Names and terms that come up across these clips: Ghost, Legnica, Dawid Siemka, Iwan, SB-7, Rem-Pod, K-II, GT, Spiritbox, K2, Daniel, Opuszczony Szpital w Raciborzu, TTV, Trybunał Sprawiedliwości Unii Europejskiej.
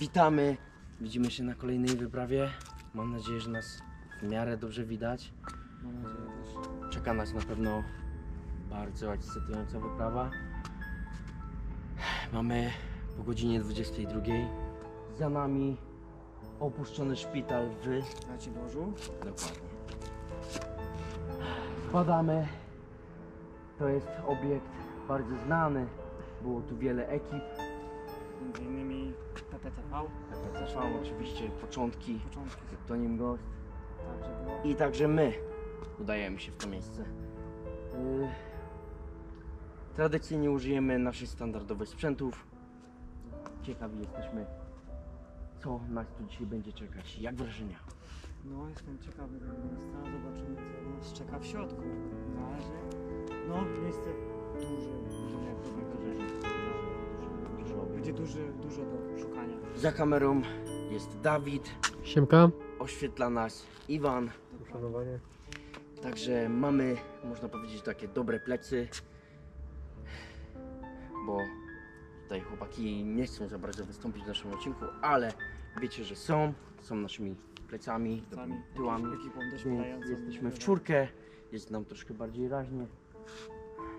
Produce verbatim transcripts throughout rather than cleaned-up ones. witamy. Widzimy się na kolejnej wyprawie. Mam nadzieję, że nas w miarę dobrze widać. Mam nadzieję też. Czeka nas na pewno bardzo ekscytująca wyprawa. Mamy po godzinie dwudziestej drugiej. Za nami opuszczony szpital w Raciborzu. Dokładnie. Spadamy. To jest obiekt bardzo znany. Było tu wiele ekip. Między innymi T T V. T T V oczywiście początki. Początki. Kryptonim Ghost. Także było. I także my udajemy się w to miejsce. Yy, tradycyjnie użyjemy naszych standardowych sprzętów. Ciekawi jesteśmy, co nas tu dzisiaj będzie czekać. Jak wrażenia? No, jestem ciekawy tego miejsca. Zobaczymy, co nas czeka w środku. Na razie, no, miejsce duże. Możemy jak sobie wrażenie. Będzie duży, dużo do szukania. Za kamerą jest Dawid. Siemka. Oświetla nas Iwan. Uszanowanie. Także mamy, można powiedzieć, takie dobre plecy. Bo tutaj chłopaki nie chcą za bardzo wystąpić w naszym odcinku, ale wiecie, że są. Są naszymi plecami, plecami tyłami. Ekipą jesteśmy w czwórkę. Jest nam troszkę bardziej raźnie.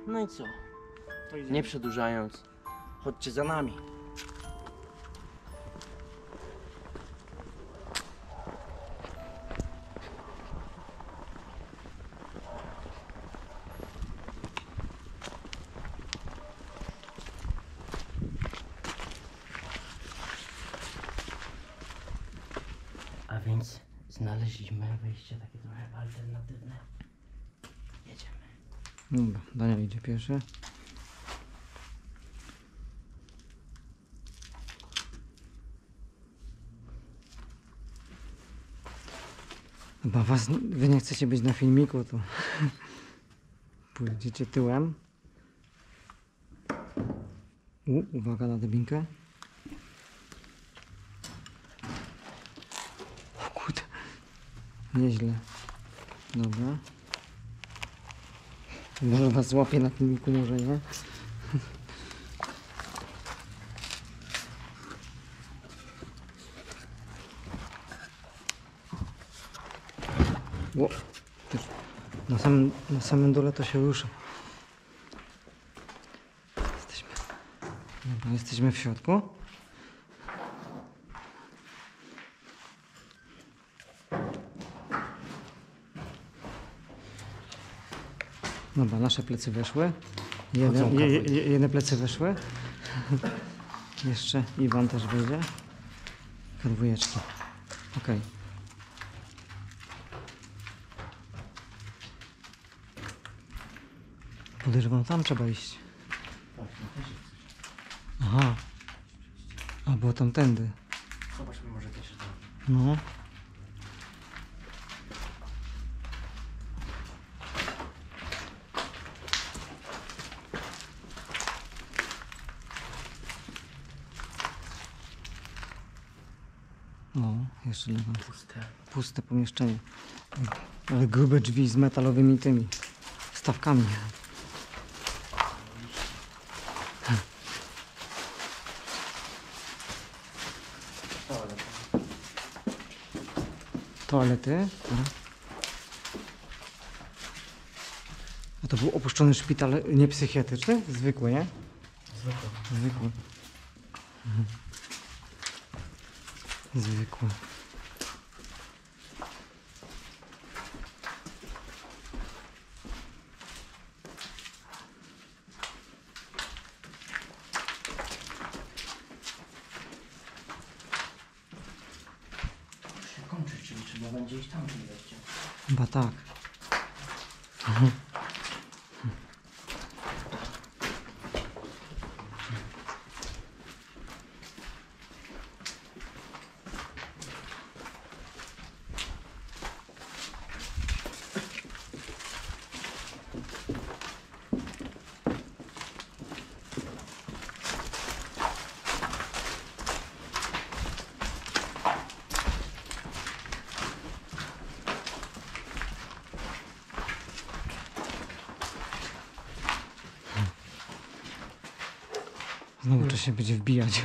No i co? To nie przedłużając, chodźcie za nami. A więc znaleźliśmy wyjście takie trochę alternatywne. Jedziemy. Dobra, Daniel idzie pierwszy. Chyba was, wy nie chcecie być na filmiku, to pójdziecie tyłem. U, uwaga na drabinkę. O kurde, nieźle. Dobra. Może was złapie na filmiku, może nie. Wow. Na samym, na samym dole to się rusza. Jesteśmy, dobra, jesteśmy w środku. Dobra, nasze plecy weszły. Jeden, je, je, jedne plecy weszły. Jeszcze Iwan też wejdzie. K dwa. Okej. Okay. Podejrzewam, tam trzeba iść. Aha. A było tamtędy. Zobaczmy, może też tam. No. No, jeszcze lewo. Puste. Puste pomieszczenie. Ale grube drzwi z metalowymi tymi stawkami. Toalety. A to był opuszczony szpital niepsychiatryczny? Zwykły, nie? Zwykły. Zwykły. Mhm. Zwykły. Będzie iść tam w tym wejściu. Chyba tak. Mhm. Znowu trzeba się będzie wbijać.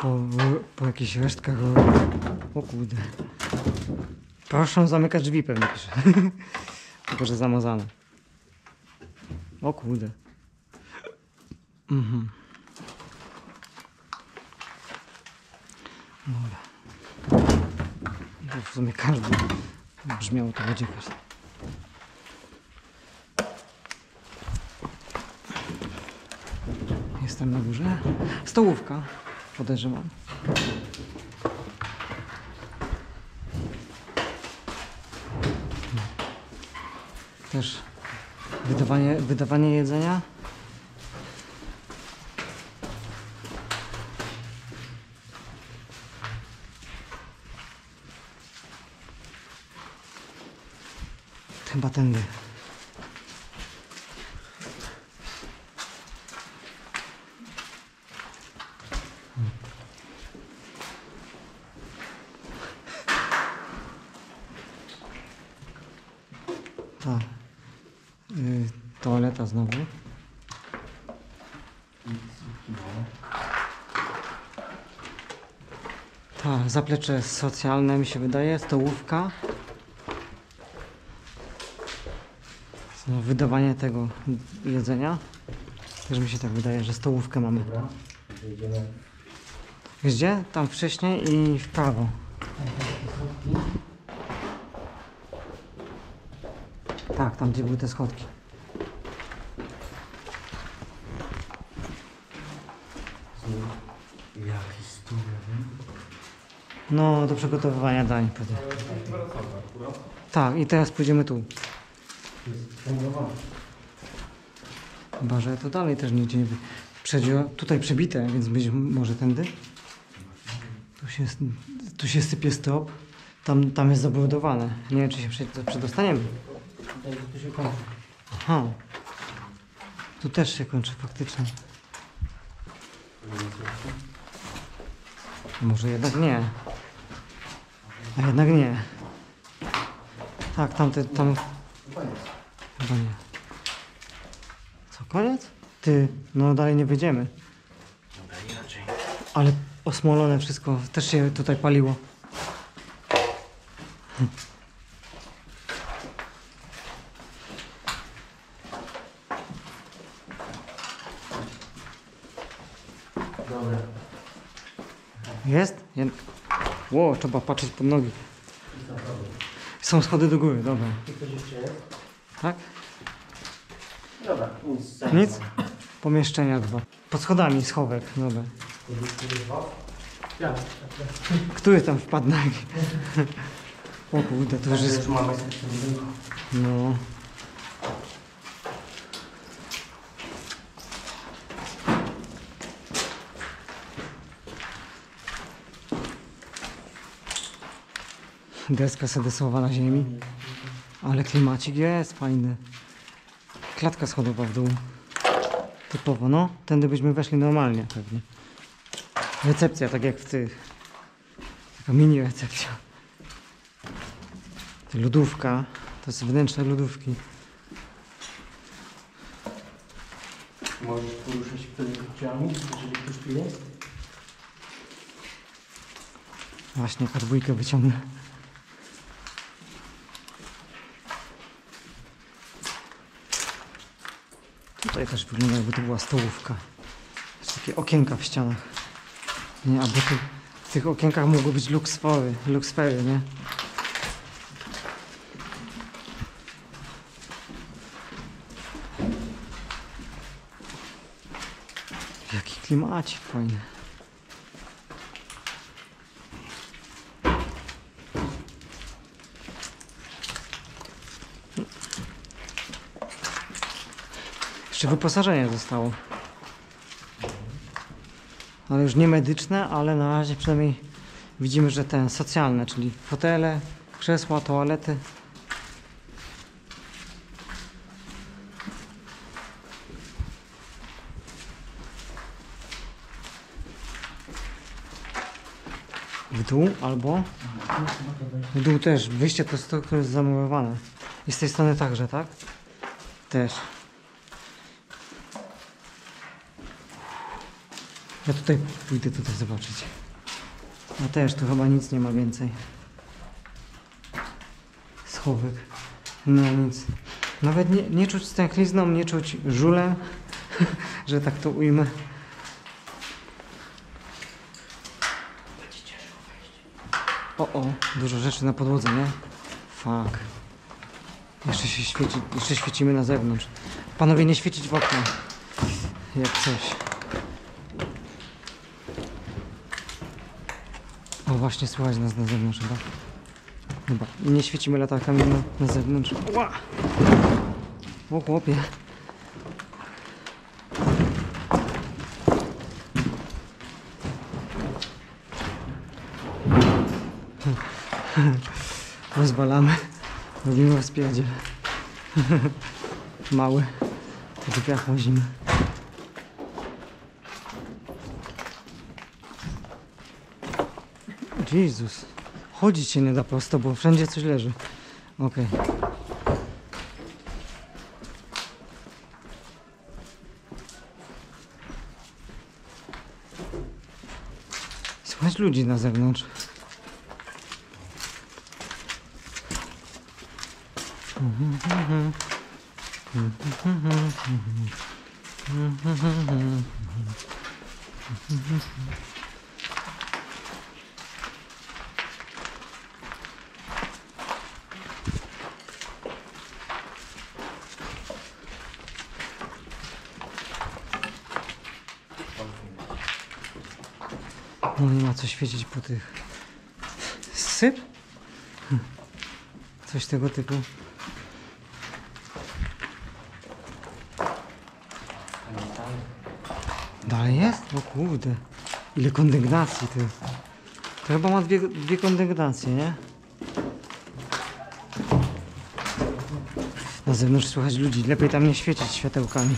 po, po jakichś resztkach, o, o kurde. Proszę zamykać drzwi, pewnie pisze. Tylko że zamazane. O kurde. Mhm. Dobra. Bo w sumie każdy brzmiało, to będzie każdy. Jestem na górze. Stołówka, podejrzewam. Też wydawanie, wydawanie jedzenia. Chyba tędy. Ta. Yy, toaleta znowu. Ta, zaplecze socjalne mi się wydaje, stołówka. No, wydawanie tego jedzenia. Też mi się tak wydaje, że stołówkę mamy. Gdzie? Tam wcześniej i w prawo. Tak, tam gdzie były te schodki. No, do przygotowywania dań. Tak, i teraz pójdziemy tu. Chyba, że to dalej też nigdzie nie przedziło. Tutaj przebite, więc być może tędy. Tu się, tu się sypie stop. Tam, tam jest zabrudowane. Nie wiem, czy się przedostaniemy. Tu się kończy. Aha. Tu też się kończy faktycznie. Może jednak nie. A jednak nie. Tak, tamte, tam... Chyba nie. Co, koniec? Ty, no dalej nie wyjdziemy. Dobra, inaczej. Ale osmolone wszystko, też się tutaj paliło. Dobra. Jest? Jed... Ło, trzeba patrzeć pod nogi. Są schody do góry, dobra. Tak? Dobra, nic. Nic? Pomieszczenia dwa. Pod schodami schowek, dobra. Który tam wpadł na nagi? O kurde, to już jest... No. Deska sedesowa na ziemi. Ale klimacik jest fajny. Klatka schodowa w dół. Typowo, no. Tędy byśmy weszli normalnie pewnie. Recepcja, tak jak w tych. Taka mini recepcja. Lodówka. To są wnętrze lodówki. Możesz poruszać przedmiotami, jeżeli ktoś tu jest. Właśnie, podwójkę wyciągnę. Tutaj też wygląda, jakby to była stołówka. Takie okienka w ścianach. Nie, albo tu, w tych okienkach mogły być luksfery, luksfery, nie? Jaki klimacik fajny. Czy wyposażenie zostało? Ale już nie medyczne, ale na razie przynajmniej widzimy, że ten socjalne, czyli fotele, krzesła, toalety. W dół albo w dół też. Wyjście to jest to, które jest zamurowane. I z tej strony także, tak? Też. Ja tutaj pójdę tutaj zobaczyć. No też, tu chyba nic nie ma więcej. Schowek. No nic. Nawet nie, nie czuć stęchlizną, nie czuć żulem, że tak to ujmę. O, o, dużo rzeczy na podłodze, nie? Fuck. Jeszcze się świeci, jeszcze świecimy na zewnątrz. Panowie, nie świecić w okno. Jak coś. O, właśnie słychać nas na zewnątrz chyba. Chyba. Nie świecimy latarkami na, na zewnątrz. Ła! O, chłopie. Rozwalamy. Robimy rozpierdziel. Mały. Po drzwiach łazimy. Jezus. Chodzić się nie da prosto, bo wszędzie coś leży. Okej. Okay. Słychać ludzi na zewnątrz. No nie ma co świecić po tych... Syp? Coś tego typu. Dalej jest? O kurde. Ile kondygnacji ty. To chyba ma dwie, dwie kondygnacje, nie? Na zewnątrz słychać ludzi. Lepiej tam nie świecić światełkami.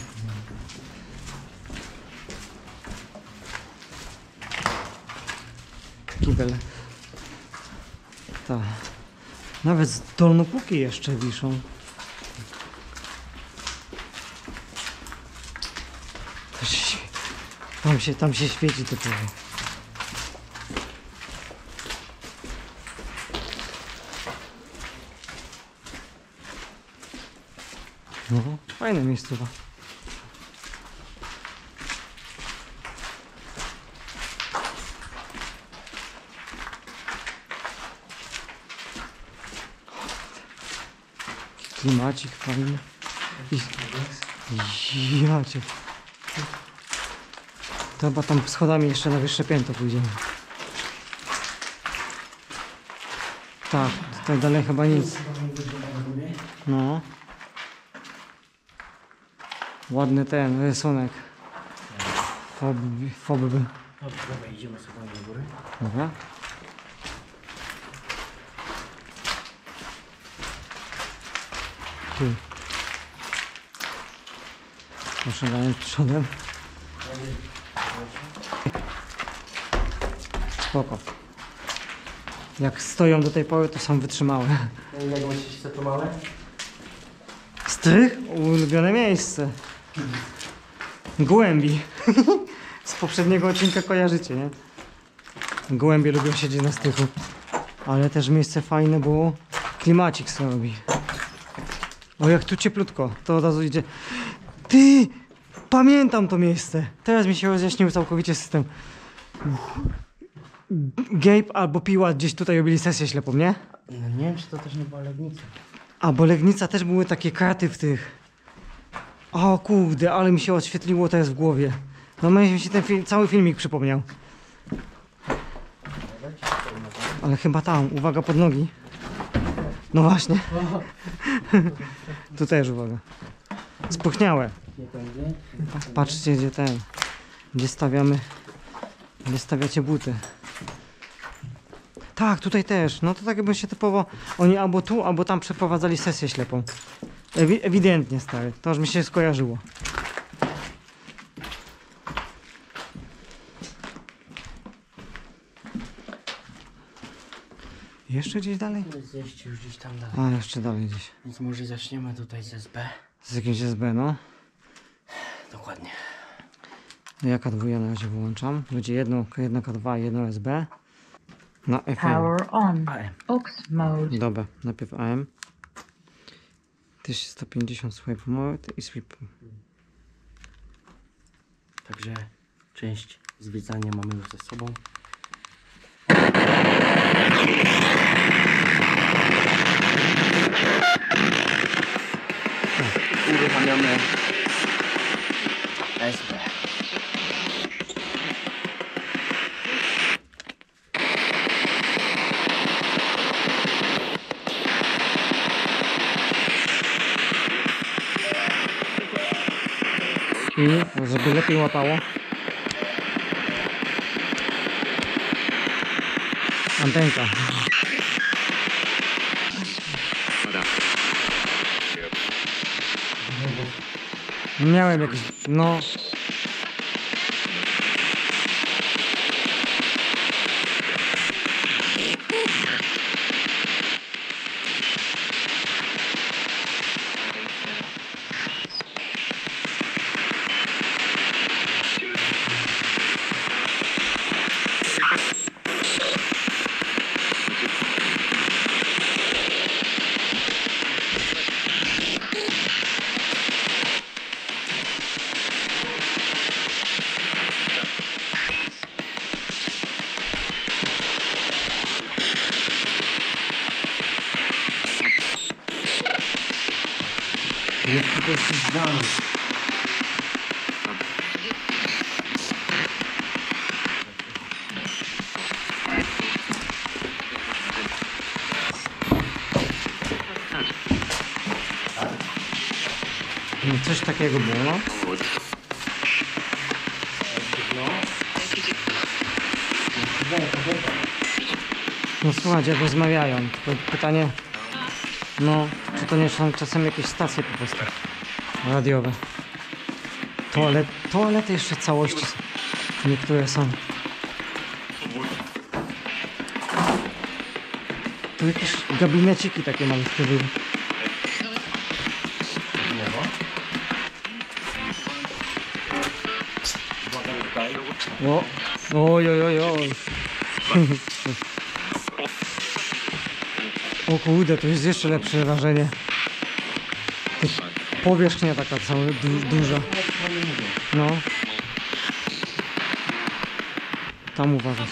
Kibel. Tak. Nawet z dolnopuki jeszcze wiszą. Tam się, tam się świeci to powiem. No, fajne miejsce. Klimacik fajny. I jacie. To chyba tam schodami jeszcze na wyższe piętro pójdziemy. Tak, tutaj dalej chyba nic. No. Ładny ten rysunek. Fobby. Fobby. Idziemy sobie na górę. Dobra. Tu. Muszę dalej przodem. Spoko. Jak stoją do tej pory, to są wytrzymałe. Jak myślicie, to małe? Strych? Ulubione miejsce. Gołębi. Z poprzedniego odcinka kojarzycie, nie? Gołębie lubią siedzieć na strychu. Ale też miejsce fajne, bo klimacik sobie robi. O, jak tu cieplutko. To od razu idzie. Ty! Pamiętam to miejsce. Teraz mi się rozjaśnił całkowicie system. Gabe albo Piła gdzieś tutaj robili sesję ślepą, nie? No nie wiem, czy to też nie była Legnica. A, bo Legnica też były takie kraty w tych... O kurde, ale mi się oświetliło teraz w głowie. No mi się ten film, cały filmik przypomniał. Ale chyba tam, uwaga pod nogi. No właśnie. Tu też uwaga. Spuchniałe. Patrzcie gdzie ten, gdzie stawiamy, gdzie stawiacie buty. Tak, tutaj też, no to tak jakby się typowo, oni albo tu, albo tam przeprowadzali sesję ślepą. Ewi ewidentnie stary, to już mi się skojarzyło. Jeszcze gdzieś dalej? Jeszcze już gdzieś tam dalej. A, jeszcze dalej gdzieś. Więc może zaczniemy tutaj z S B. Z jakimś S B, no. Dokładnie. Ja K dwa na razie wyłączam. Będzie jedno, jedno K dwa, jedno S B. Na F M. Power on. Aux mode. Dobra, najpierw A M. tysiąc sto pięćdziesiąt swipe mode i sweep. Także część zwiedzania mamy już ze sobą. Uruchamiamy S B. I żeby lepiej łapało antenka. Miałem jakieś, no... Coś takiego było. No słuchajcie, jak rozmawiają. Pytanie, no czy to nie są czasem jakieś stacje po prostu radiowe. Toalet, toalety jeszcze w całości niektóre są. Tu jakieś gabineciki takie mamy w tyłu. O, oj, oj, oj, oj. O kurde, to jest jeszcze lepsze wrażenie. To powierzchnia taka cała du duża. No. Tam uważać.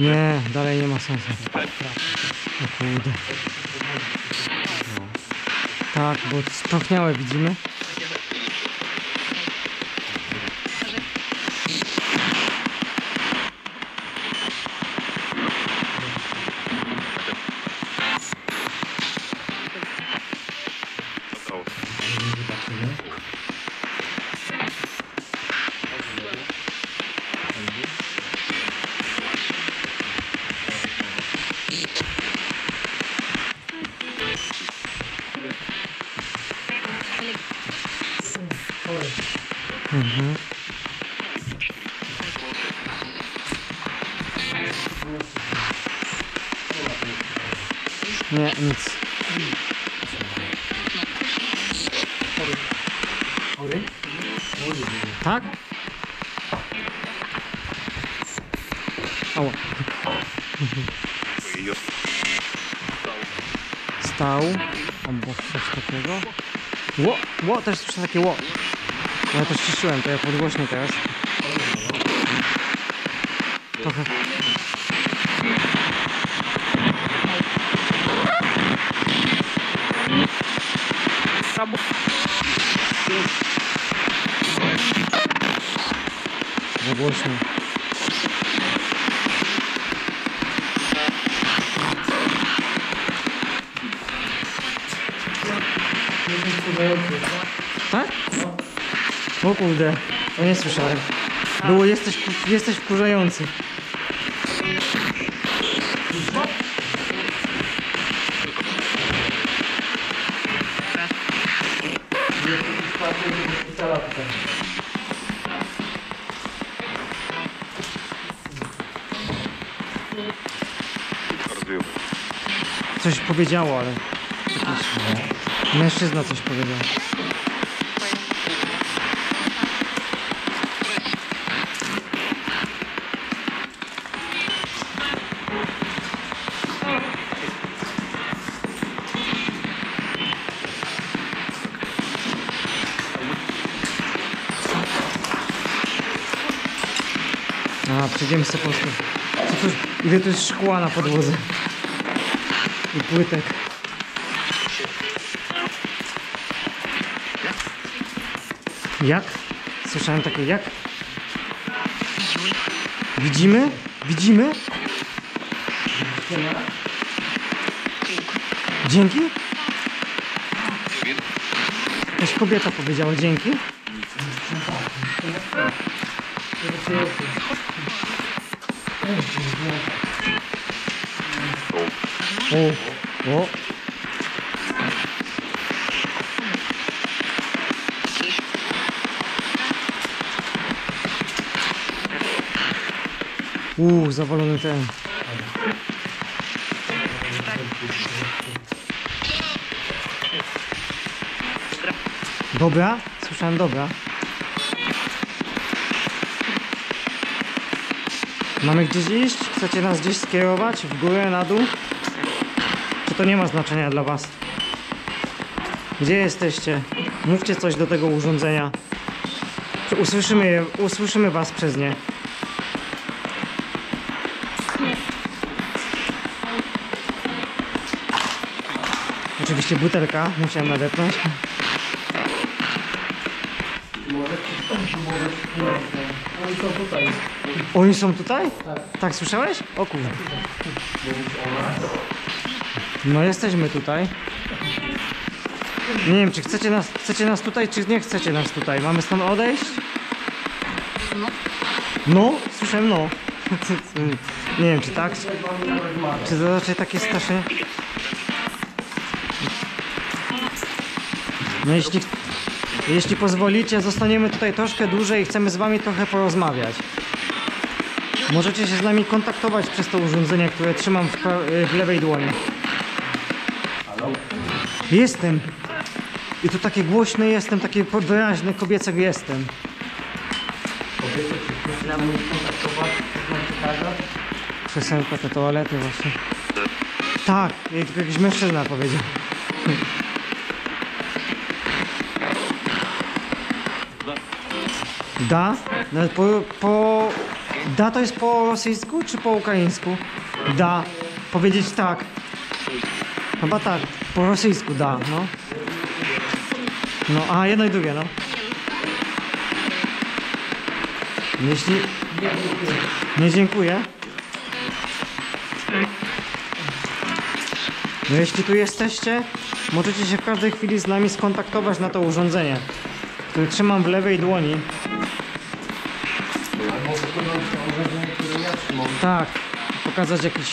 Nie, dalej nie ma sensu. O kurde. Tak, bo sprzątniałe widzimy. Mhm. Nie, nic. Tak? Ała. Stał. Albo coś takiego. Ło, ło, też coś takie ło. No ja to ściszyłem, to ja podgłośnię teraz. Trochę. Zagłośnię. Tak? O kurde, to nie słyszałem. Było, jesteś, jesteś wkurzający. Coś powiedziało, ale... Mężczyzna coś powiedział. A, przejdziemy sobie po prostu. Ile tu jest szkła na podłodze. I płytek. Jak? Słyszałem takie jak? Widzimy? Widzimy? Dzięki? Jakaś kobieta powiedziała dzięki? O, o. Uuu, zawalony ten. Dobra? Słyszałem dobra. Mamy gdzieś iść? Chcecie nas gdzieś skierować? W górę, na dół? Czy to nie ma znaczenia dla was? Gdzie jesteście? Mówcie coś do tego urządzenia. Czy usłyszymy je, usłyszymy was przez nie. Oczywiście butelka, musiałem nadepnąć. Oni są tutaj. Oni są tutaj? Tak. Tak, słyszałeś? O kurde. No jesteśmy tutaj. Nie wiem, czy chcecie nas, chcecie nas tutaj, czy nie chcecie nas tutaj. Mamy stąd odejść? No, słyszałem no. Nie wiem, czy tak, czy to raczej takie strasznie. No jeśli, jeśli pozwolicie, zostaniemy tutaj troszkę dłużej i chcemy z wami trochę porozmawiać. Możecie się z nami kontaktować przez to urządzenie, które trzymam w, w lewej dłoni. Jestem. I tu takie głośne jestem, takie wyraźne kobiece jestem. Kobiece, czy chcesz nam kontaktować? Przesyłka te toalety właśnie. Tak, tylko jakiś mężczyzna powiedział. Da? Nawet po, po... Da to jest po rosyjsku czy po ukraińsku? Da. Powiedzieć tak. Chyba tak. Po rosyjsku da, no. No, a jedno i drugie, no. Jeśli... Nie dziękuję. No jeśli tu jesteście, możecie się w każdej chwili z nami skontaktować na to urządzenie, które trzymam w lewej dłoni. Tak, pokazać jakiś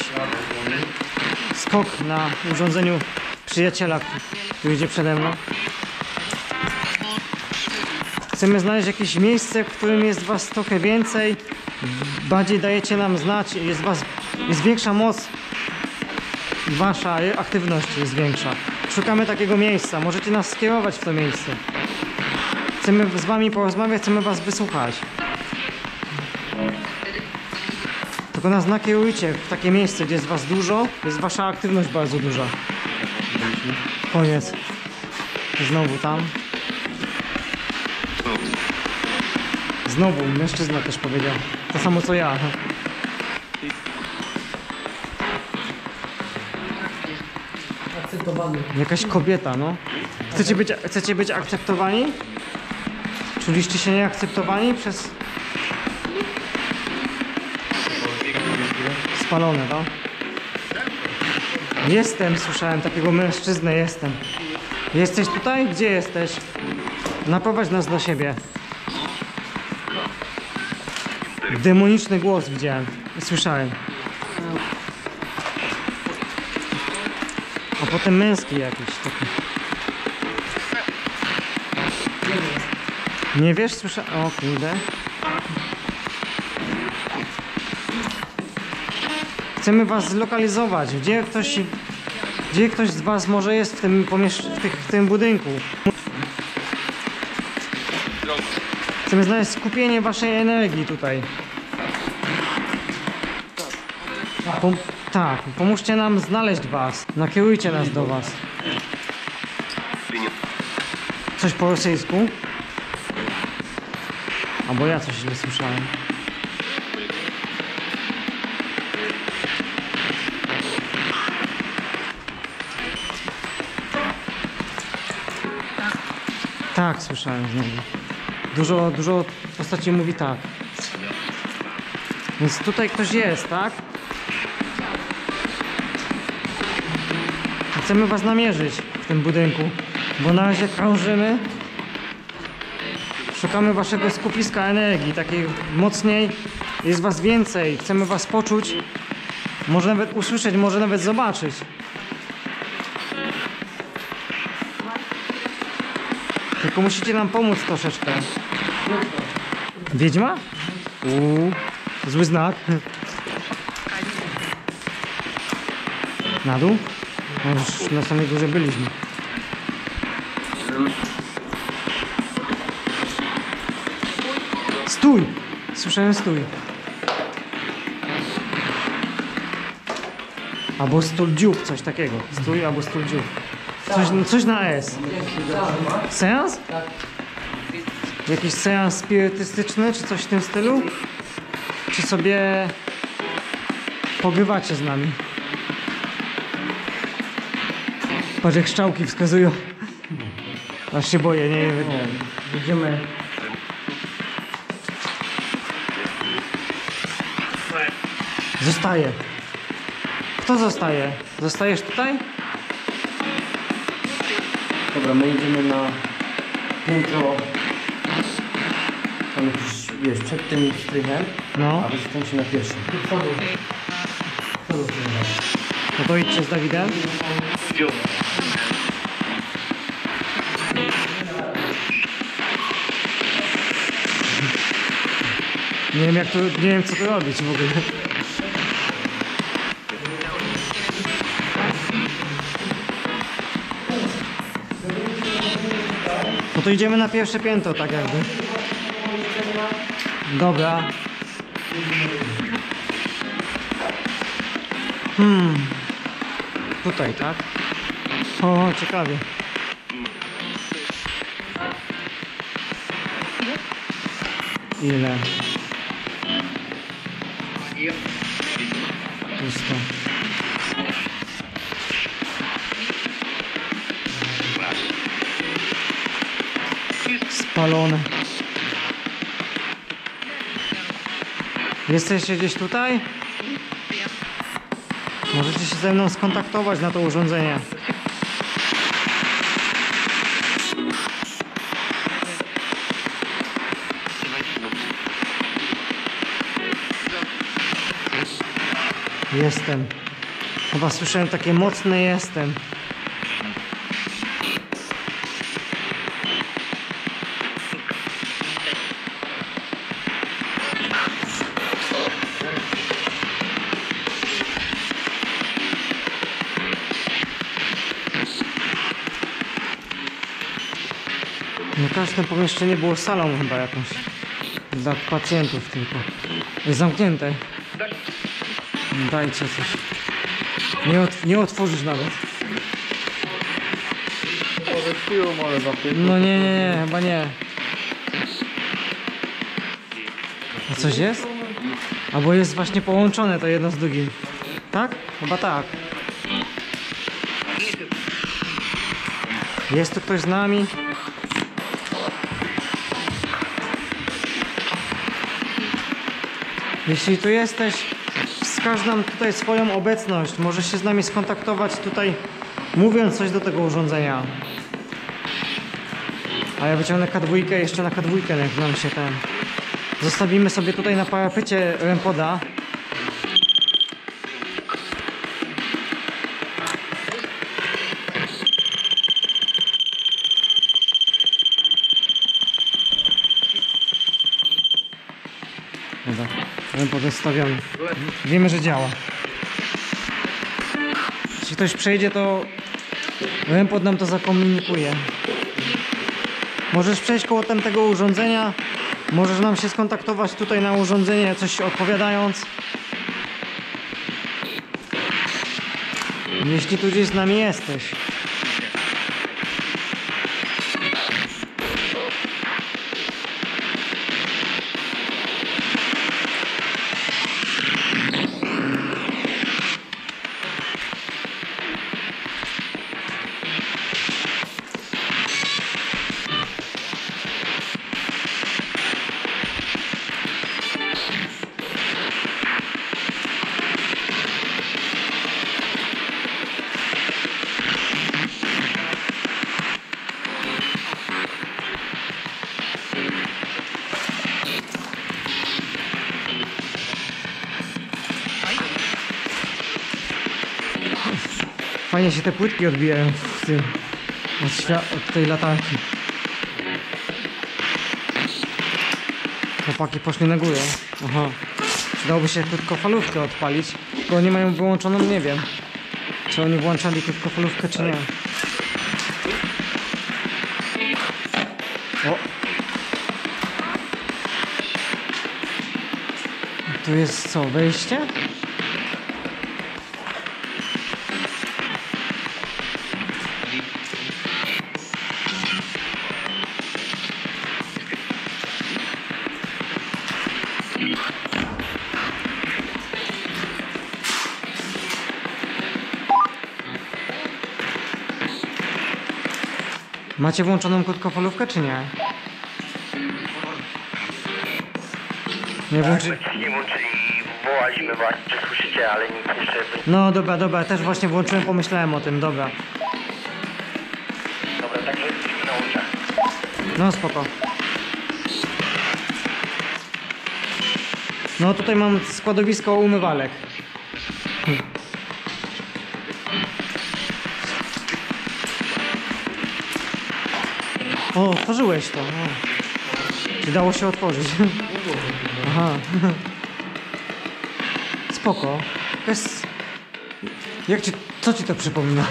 skok na urządzeniu przyjaciela, który idzie przede mną. Chcemy znaleźć jakieś miejsce, w którym jest was trochę więcej, bardziej dajecie nam znać, jest was, jest większa moc, wasza aktywność jest większa. Szukamy takiego miejsca, możecie nas skierować w to miejsce. Chcemy z wami porozmawiać, chcemy was wysłuchać. To nas nakierujcie w takie miejsce, gdzie jest was dużo, jest wasza aktywność bardzo duża. Koniec. Znowu tam. Znowu, mężczyzna też powiedział. To samo co ja. Jakaś kobieta, no. Chcecie być, chcecie być akceptowani? Czuliście się nieakceptowani przez... Spalone, no? Jestem, słyszałem takiego mężczyznę, jestem. Jesteś tutaj? Gdzie jesteś? Naprowadź nas do siebie. Demoniczny głos widziałem, słyszałem. A potem męski jakiś taki. Nie wiesz, słyszałem... O kurde. Chcemy was zlokalizować, gdzie ktoś, Gdzie ktoś z was może jest w tym pomieszczeniu, w tym budynku? Chcemy znaleźć skupienie waszej energii tutaj. Pom tak, pomóżcie nam znaleźć was. Nakierujcie nas do was. Coś po rosyjsku? Albo ja coś źle słyszałem. Tak, słyszałem z niego. Dużo, dużo postaci mówi tak. Więc tutaj ktoś jest, tak? Chcemy was namierzyć w tym budynku, bo na razie krążymy. Szukamy waszego skupiska energii, takiej mocniej. Jest was więcej, chcemy was poczuć. Może nawet usłyszeć, może nawet zobaczyć. Tylko musicie nam pomóc troszeczkę. Wiedźma? Uuu, zły znak. Na dół? No już na samej górze byliśmy. Stój! Słyszałem stój. Albo stół dziób, coś takiego. Stój albo stół dziób. Coś, coś na S. Seans? Jakiś seans spirytystyczny, czy coś w tym stylu? Czy sobie pogrywacie z nami? Patrz, jak strzałki wskazują. Aż się boję, nie wiem. Idziemy. Zostaje. Kto zostaje? Zostajesz tutaj? Dobra, my idziemy na piętro. Tam już, wiesz, przed tym strychem. No. A wystąpię się na pierwszym. No to idźcie z Dawidem. Nie wiem jak to, nie wiem co to robić w ogóle. No to idziemy na pierwsze piętro tak jakby. Dobra. Hmm. Tutaj, tak? O, ciekawie. Ile? Pusto. Spalone. Jesteście gdzieś tutaj? Możecie się ze mną skontaktować na to urządzenie. Jestem. Chyba słyszałem takie mocne jestem. No każde pomieszczenie było salą chyba jakąś. Dla pacjentów tylko. Jest zamknięte. Dajcie coś. Nie, otw nie otworzysz nawet. No nie, nie, nie, chyba nie. A coś jest? Albo jest właśnie połączone to jedno z drugim. Tak? Chyba tak. Jest tu ktoś z nami? Jeśli tu jesteś, wskaż nam tutaj swoją obecność. Możesz się z nami skontaktować tutaj, mówiąc coś do tego urządzenia. A ja wyciągnę K dwa, jeszcze na K dwa, jak nam się ten... Zostawimy sobie tutaj na parapycie Rem-Poda. Rem-Pod jest stawiony. Wiemy, że działa. Jeśli ktoś przejdzie, to Rem-Pod nam to zakomunikuje. Możesz przejść koło tamtego urządzenia, możesz nam się skontaktować tutaj na urządzenie, coś odpowiadając. Jeśli tu gdzieś z nami jesteś. Fajnie się te płytki odbijają w tym, od, od tej latarki. Chłopaki poszli na górę. Aha. Dałoby się krótkofalówkę odpalić, tylko oni mają wyłączoną, nie wiem. Czy oni włączali krótkofalówkę, czy nie. O. Tu jest co, wejście? Macie włączoną krótkofalówkę, czy nie? Nie włączyli. Nie włączyli, wołaliśmy was, czy słyszycie, ale nic jeszcze... No dobra, dobra, też właśnie włączyłem, pomyślałem o tym, dobra. Dobra, także jesteśmy na ulicach. No spoko. No tutaj mam składowisko umywalek. O, otworzyłeś to. O. Dało się otworzyć. Aha. Spoko. Jest... Jak ci... Co ci to przypomina?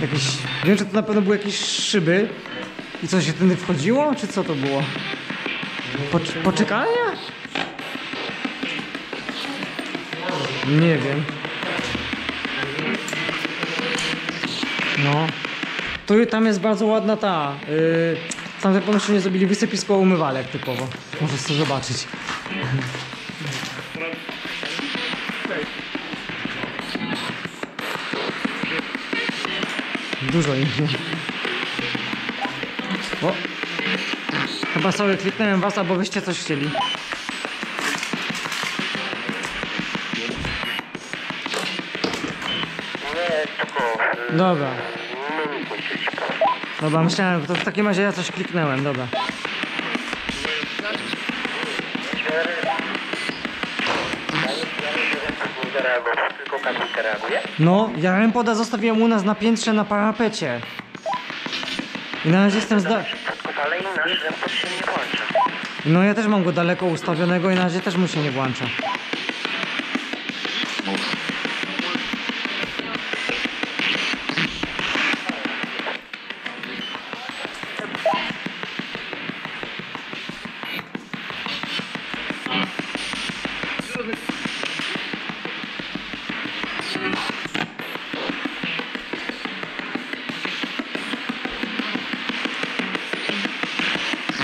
Jakieś... Wiem, że to na pewno były jakieś szyby. I co, się tędy wchodziło? Czy co to było? Poc poczekalnia? Nie wiem. No. Tu, tam jest bardzo ładna ta... Yy, tam pomieszczenie zrobili wysypisko umywalek typowo. Możesz sobie zobaczyć. Dużo ich. O. Chyba sobie kliknąłem was, albo wyście coś chcieli. Dobra. Dobra, myślałem, to w takim razie ja coś kliknąłem, dobra. No, ja Rem-Poda zostawiłem u nas na piętrze na parapecie. I na razie jestem zda... No ja też mam go daleko ustawionego i na razie też mu się nie włącza.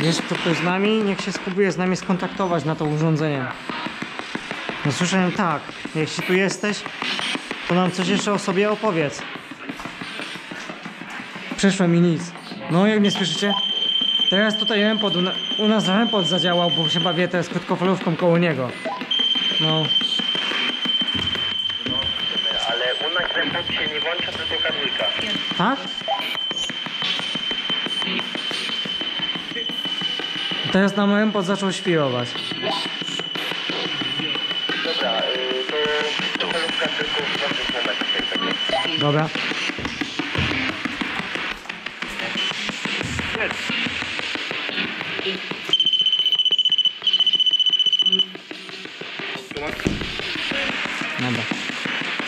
Jest ktoś z nami? Niech się spróbuje z nami skontaktować na to urządzenie. No słyszałem tak, jeśli tu jesteś, to nam coś jeszcze o sobie opowiedz. Przeszłem i nic. No jak mnie słyszycie? Teraz tutaj Rem-Pod, u nas Rem-Pod zadziałał, bo się bawię teraz krótkofalówką koło niego. No. Ale u nas Rem-Pod się nie włącza, tylko kadłika. Tak? Teraz na moim pod zaczął śpiewać. Dobra, to polówka tylko w dwóch momentach. Dobra. Dobra.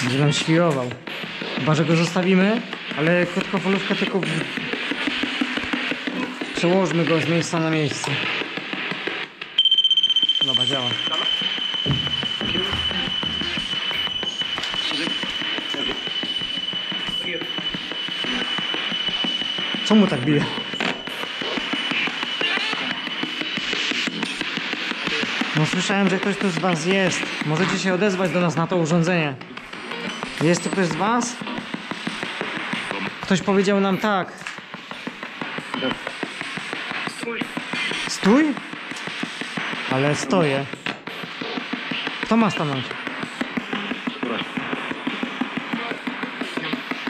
Będziemy świrował. Chyba, że go zostawimy, ale krótkofalówkę tylko przełożmy go z miejsca na miejsce. Dobra, działa. Co mu tak bije? No słyszałem, że ktoś tu z was jest. Możecie się odezwać do nas na to urządzenie. Jest tu ktoś z was? Ktoś powiedział nam tak. Stój. Stój? Ale stoję. Kto ma stanąć?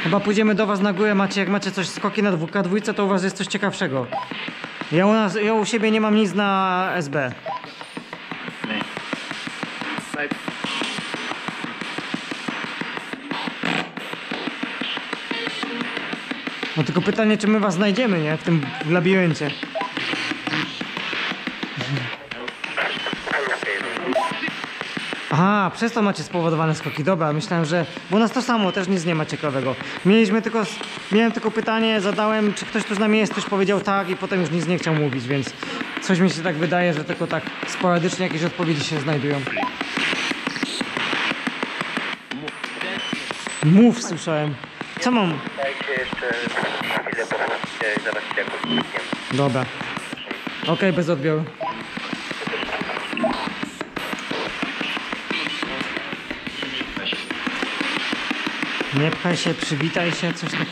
Chyba pójdziemy do was na górę, macie, jak macie coś skoki na K dwa, to u was jest coś ciekawszego. Ja u, nas, ja u siebie nie mam nic na S B. No tylko pytanie, czy my was znajdziemy, nie? W tym labiryncie. Aha, przez to macie spowodowane skoki. Dobra, myślałem, że... Bo u nas to samo, też nic nie ma ciekawego. Mieliśmy tylko... Miałem tylko pytanie, zadałem, czy ktoś tu z nami jest, ktoś powiedział tak i potem już nic nie chciał mówić, więc... Coś mi się tak wydaje, że tylko tak sporadycznie jakieś odpowiedzi się znajdują. Mów, słyszałem. Co mam? Dobra. Okej, okay, bez odbioru. Nie pchaj się, przywitaj się, coś takiego.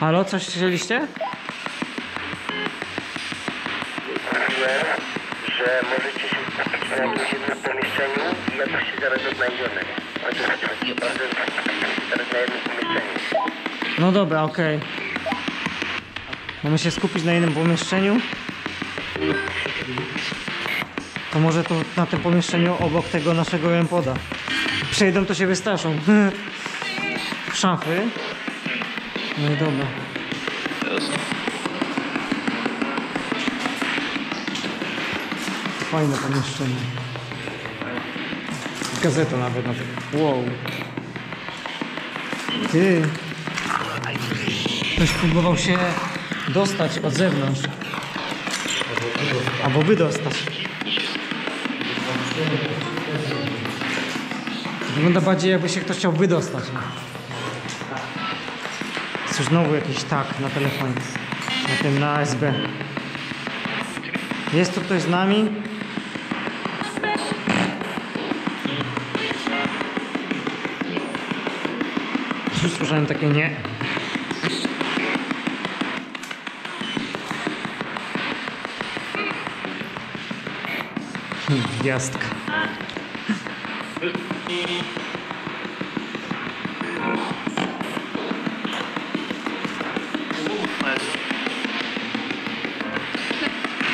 Halo, coś chcieliście? Mówiłem, że możecie się skupić na jakimś jednym pomieszczeniu i jakoś się zaraz odnajdziemy. A to chodzi o to, że zaraz na jednym pomieszczeniu. No dobra, okej. Okay. Mamy się skupić na jednym pomieszczeniu. To może to na tym pomieszczeniu obok tego naszego Rem-Poda. Przejdą, to się wystraszą. Szafy. No i dobra. Fajne pomieszczenie. Gazeta nawet na tym. Wow. Ty. Ktoś próbował się dostać od zewnątrz. Albo wydostać. Wygląda bardziej, jakby się ktoś chciał wydostać. Cóż, znowu jakiś tak na telefonie. Na tym, na S B. Jest tu ktoś z nami? Już słyszałem takie nie. Gwiazdka.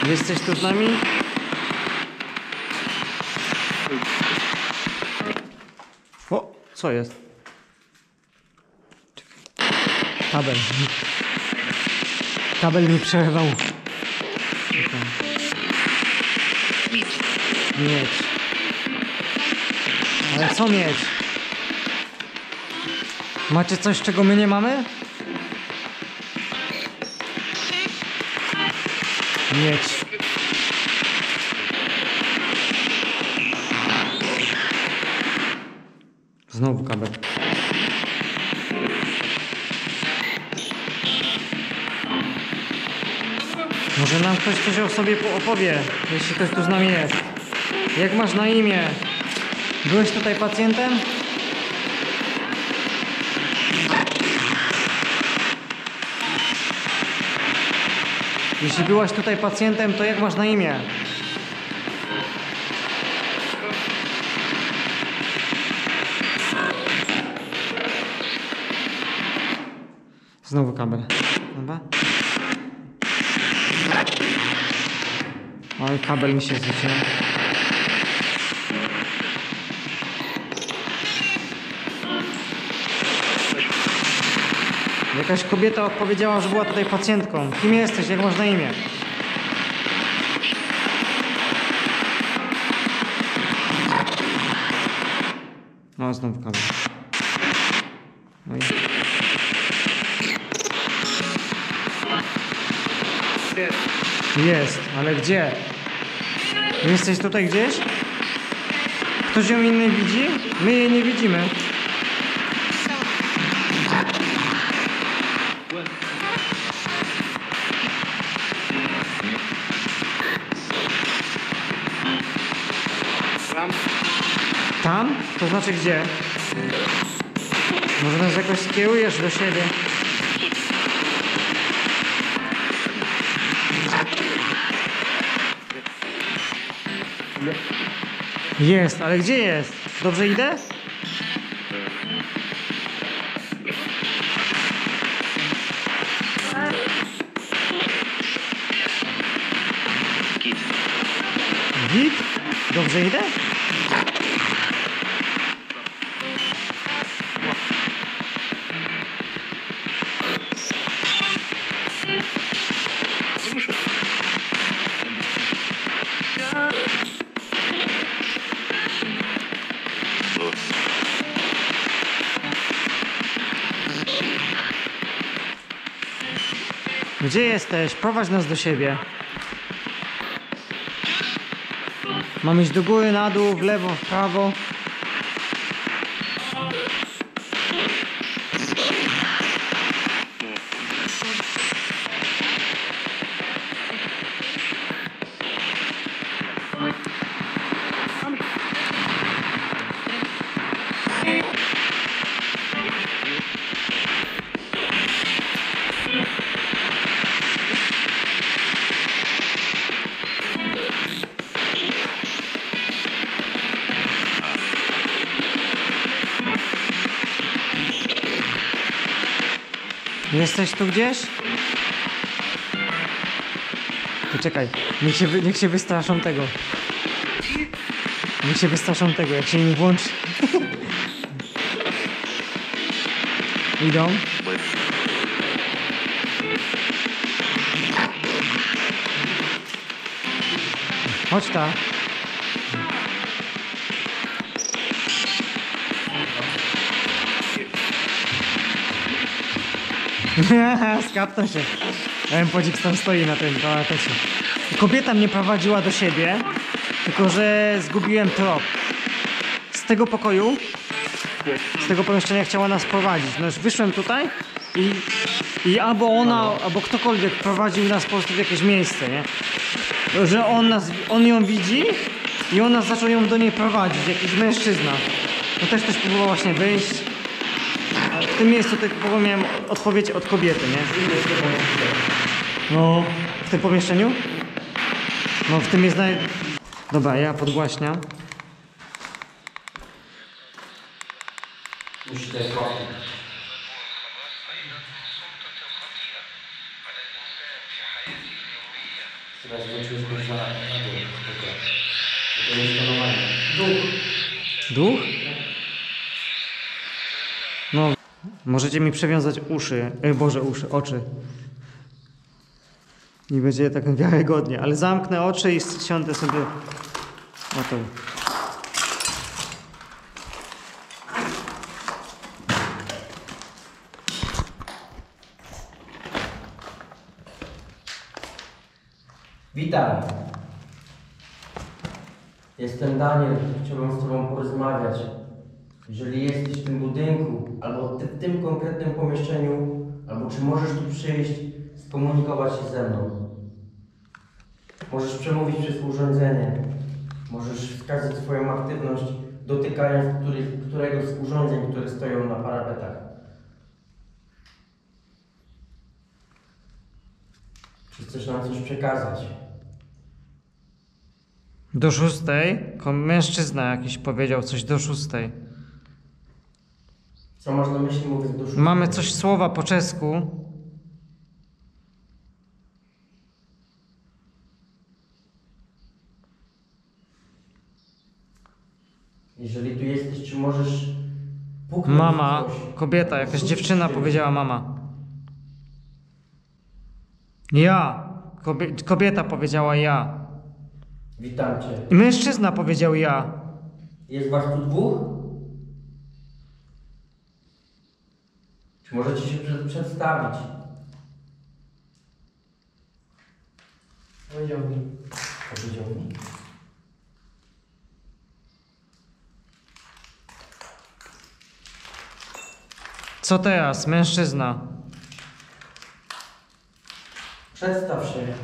Jesteś tu z nami? O, co jest? Kabel. Kabel mi przerwał. Miecz. Ale co miecz? Macie coś, czego my nie mamy? Miecz. Znowu kabel. Może nam ktoś coś o sobie opowie, jeśli ktoś tu z nami jest. Jak masz na imię? Byłeś tutaj pacjentem? Jeśli byłaś tutaj pacjentem, to jak masz na imię? Znowu kabel. Dobra. Oj, kabel mi się zrzucił. Jakaś kobieta odpowiedziała, że była tutaj pacjentką. Kim jesteś? Jak masz na imię? No znowu kawał. No i... Jest, ale gdzie? Jesteś tutaj gdzieś? Ktoś ją inny widzi? My jej nie widzimy. Tam? To znaczy gdzie? Może nas jakoś skierujesz do siebie. Jest, ale gdzie jest? Dobrze idę? Git? Dobrze idę? Gdzie jesteś? Prowadź nas do siebie. Mam iść do góry, na dół, w lewo, w prawo. Jesteś tu gdzieś? Poczekaj, niech się, niech się wystraszą tego. Niech się wystraszą tego, jak się im włączy. Idą. Chodź ta. Skapnę się. Rem-Podzik tam stoi na tym toaletecie. Kobieta mnie prowadziła do siebie, tylko że zgubiłem trop. Z tego pokoju, z tego pomieszczenia chciała nas prowadzić. No już wyszłem tutaj i, i albo ona, albo ktokolwiek prowadził nas po prostu w jakieś miejsce, nie? Że on, nas, on ją widzi i ona zaczął ją do niej prowadzić, jakiś mężczyzna. No też ktoś próbował właśnie wyjść. W tym miejscu tylko miałem odpowiedź od kobiety, nie? No, w tym pomieszczeniu? No, w tym jest naj... Dobra, ja podgłaśniam. Duch? No. Możecie mi przewiązać uszy, e, Boże uszy, oczy. I będzie tak wiarygodnie, ale zamknę oczy i siądę sobie na to. Witam. Jestem Daniel, chciałbym z tobą porozmawiać. Jeżeli jesteś w tym budynku, albo ty w tym konkretnym pomieszczeniu, albo czy możesz tu przyjść, skomunikować się ze mną. Możesz przemówić przez urządzenie. Możesz wskazać swoją aktywność, dotykając których, któregoś z urządzeń, które stoją na parapetach. Czy chcesz nam coś przekazać? Do szóstej? Mężczyzna jakiś powiedział coś do szóstej. Co masz na myśli, mówię do szóstej? Mamy coś słowa po czesku. Jeżeli tu jesteś, czy możesz puknąć? Mama, coś? Kobieta, jakaś dziewczyna powiedziała mama. Ja, Kobie kobieta powiedziała ja. Witam cię. I mężczyzna powiedział ja. Jest was tu dwóch? Czy możecie się przed, przedstawić? Powiedział mi. Powiedział mi. Co teraz, mężczyzna? Przedstaw się.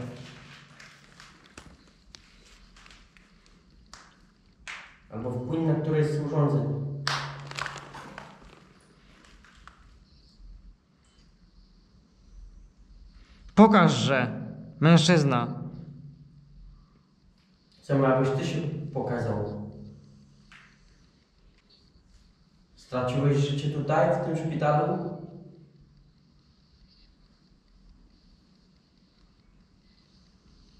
Albo wpłyń na którejś z służących. Pokaż, że mężczyzna. Chcę, abyś ty się pokazał. Straciłeś życie tutaj, w tym szpitalu?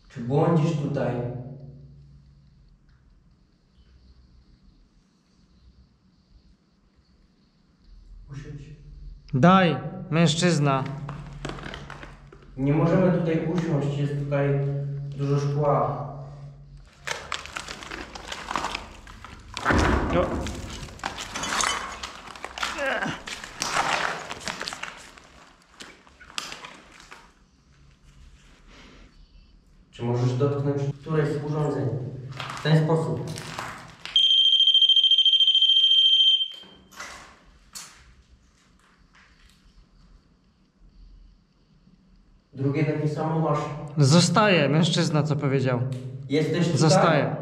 Czy błądzisz tutaj? Usiądź. Daj, mężczyzna. Nie możemy tutaj usiąść, jest tutaj dużo szkła. No. Czy możesz dotknąć któreś z urządzeń w ten sposób? Drugie takie samo masz. Zostaje, mężczyzna co powiedział. Jesteś tutaj? Zostaje.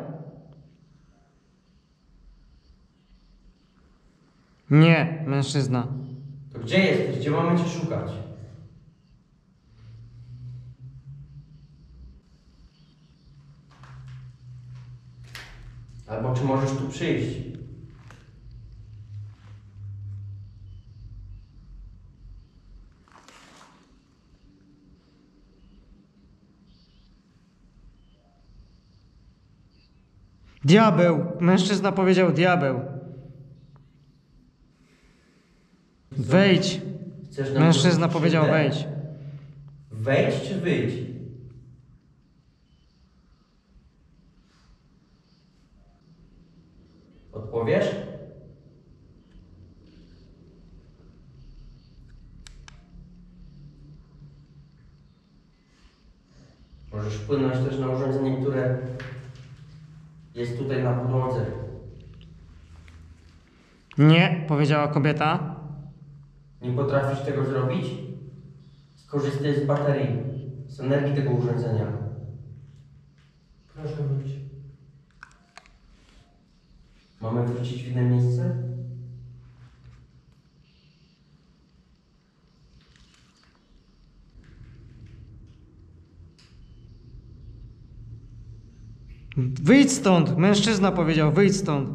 Nie, mężczyzna. To gdzie jesteś? Gdzie mamy cię szukać? Albo czy możesz tu przyjść? Diabeł! Mężczyzna powiedział diabeł. Wejdź! Mężczyzna powiedział wejdź. Wejdź czy wyjdź? Odpowiesz? Możesz wpłynąć też na urządzenie, które jest tutaj na podłodze. Nie, powiedziała kobieta. Nie potrafisz tego zrobić? Skorzystaj z baterii, z energii tego urządzenia. Proszę wrócić. Mamy wrócić w inne miejsce? Wyjdź stąd! Mężczyzna powiedział, wyjdź stąd!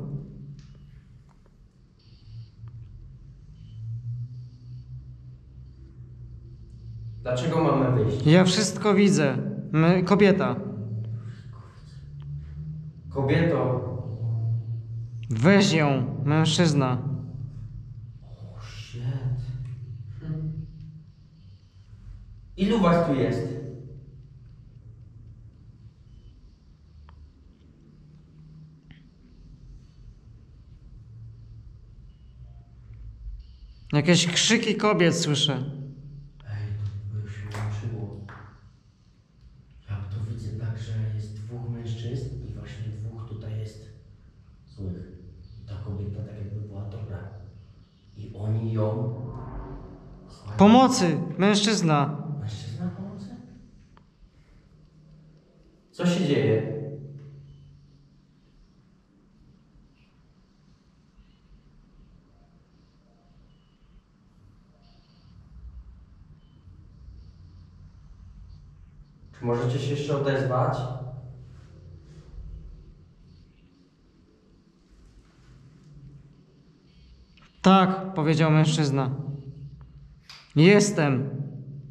Dlaczego mamy wyjść? Ja wszystko widzę. My, kobieta. Kobieto. Weź ją, mężczyzna. O, shit. Hmm. Ilu was tu jest? Jakieś krzyki kobiet słyszę. Ej, to by się łączyło. Ja to widzę tak, że jest dwóch mężczyzn i właśnie dwóch tutaj jest złych. Ta kobieta tak jakby była dobra. I oni ją... Słuchaj, pomocy! Mężczyzna! Mężczyzna pomocy? Co się dzieje? Możecie się jeszcze odezwać? Tak, powiedział mężczyzna. Jestem.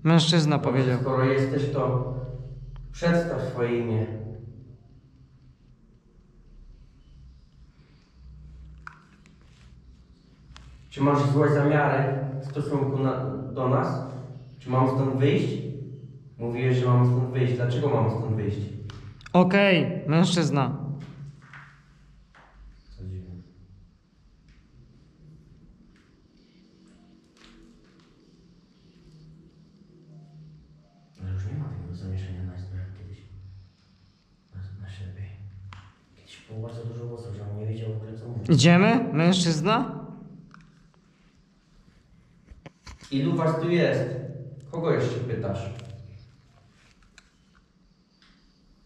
Mężczyzna no, powiedział. Skoro jesteś, to przedstaw swoje imię. Czy masz złe zamiary w stosunku na, do nas? Czy mam stąd wyjść? Mówiłeś, że mam stąd wyjść. Dlaczego mam stąd wyjść? Okej, okay, mężczyzna. Co dziwne. dużo głosów, że on nie wiedział w ogóle co mówić. Idziemy? Mężczyzna? Ilu was tu jest? Kogo jeszcze pytasz?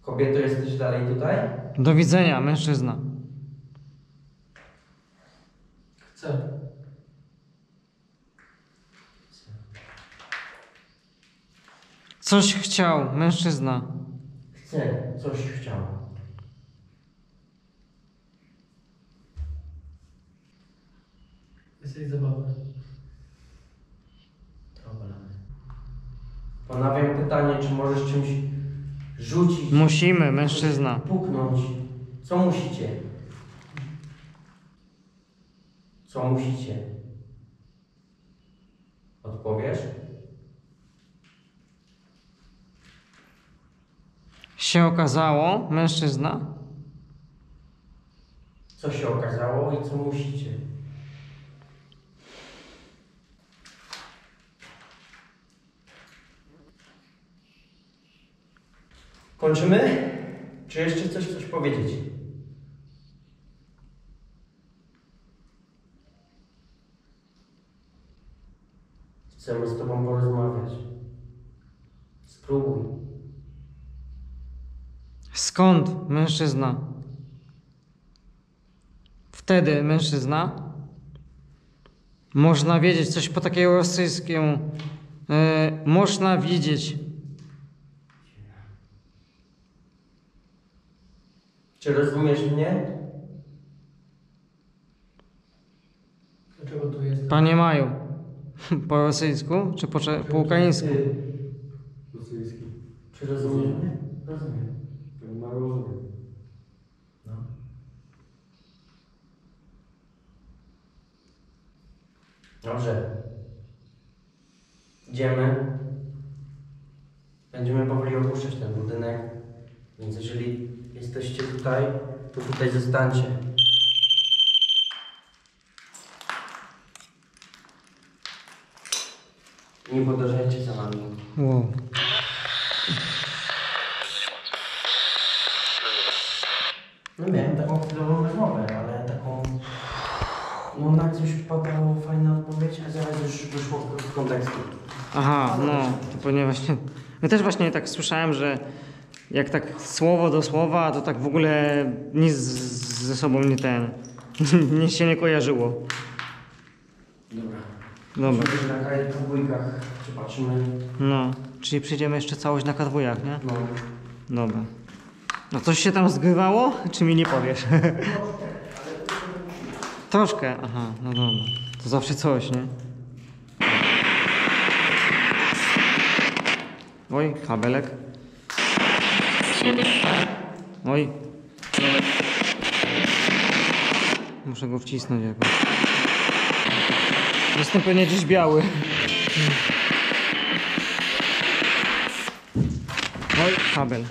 Kobieto, jesteś dalej tutaj? Do widzenia, mężczyzna. Chcę. Coś chciał, mężczyzna. Chcę, coś chciał. Jesteś zabawny. Dobra. Ponawiam pytanie, czy możesz czymś rzucić? Musimy, mężczyzna. Puknąć. Co musicie? Co musicie? Odpowiesz? Się okazało, mężczyzna? Co się okazało i co musicie? Kończymy? Czy jeszcze coś chcesz powiedzieć? Chcemy z tobą porozmawiać. Spróbuj. Skąd, mężczyzna? Wtedy, mężczyzna? Można wiedzieć, coś po takiej rosyjskiemu. Yy, można widzieć. Czy rozumiesz mnie? Dlaczego tu jest? Panie Maju. Po rosyjsku czy po, czy, po ukraińsku? Rosyjski. Czy rozumiesz mnie? Rozumiem. No. Dobrze. Idziemy. Będziemy powoli opuszczać ten budynek. Więc jeżeli jesteście tutaj, to tutaj zostańcie. Nie podążajcie za nami. Wow. No miałem taką chwilową rozmowę, ale taką... No na coś wpadała fajna odpowiedź, a zaraz już wyszło z kontekstu. Aha, no, ponieważ... Ja też właśnie tak słyszałem, że jak tak słowo do słowa, to tak w ogóle nic ze sobą nie ten... nic się nie kojarzyło. Dobra. Dobra. Przyjdziemy na kadwójkach, czy patrzymy... No, czyli przyjdziemy jeszcze całość na kadwójach, nie? No. Dobra. No coś się tam zgrywało? Czy mi nie powiesz? Troszkę, aha, no dobra. To zawsze coś, nie? Oj, kabelek. Oj. Muszę go wcisnąć jakoś. Jestem pewnie gdzieś biały. Oj, kabel.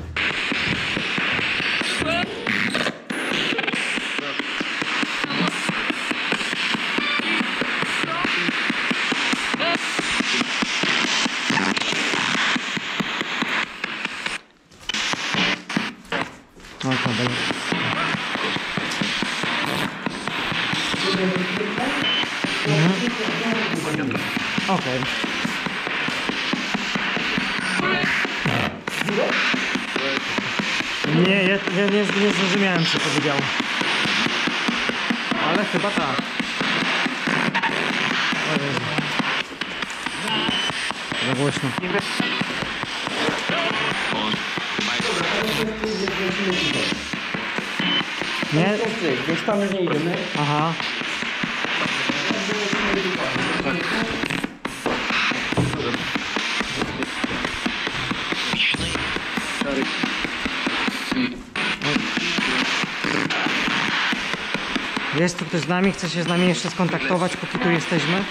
Okej. Okay. Nie, ja, ja nie, nie zrozumiałem, co powiedział. Ale chyba tak. Za głośno. Nie? Już tam nie idziemy. Aha. Jest tu ktoś z nami, chce się z nami jeszcze skontaktować, póki tu jesteśmy.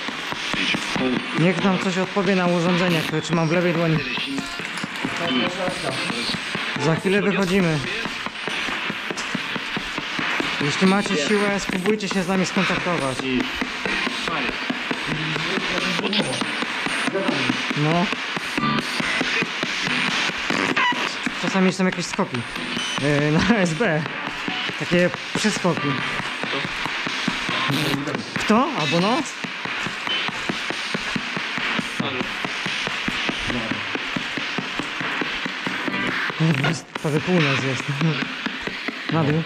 Niech nam coś odpowie na urządzenie, które trzymam w lewej dłoni. Za chwilę wychodzimy. Jeśli macie siłę, spróbujcie się z nami skontaktować. No. Czasami są jakieś skoki. Yy, na S B. Takie przeskoki. Kto? Abonat? Prawie północ jest. Na dół.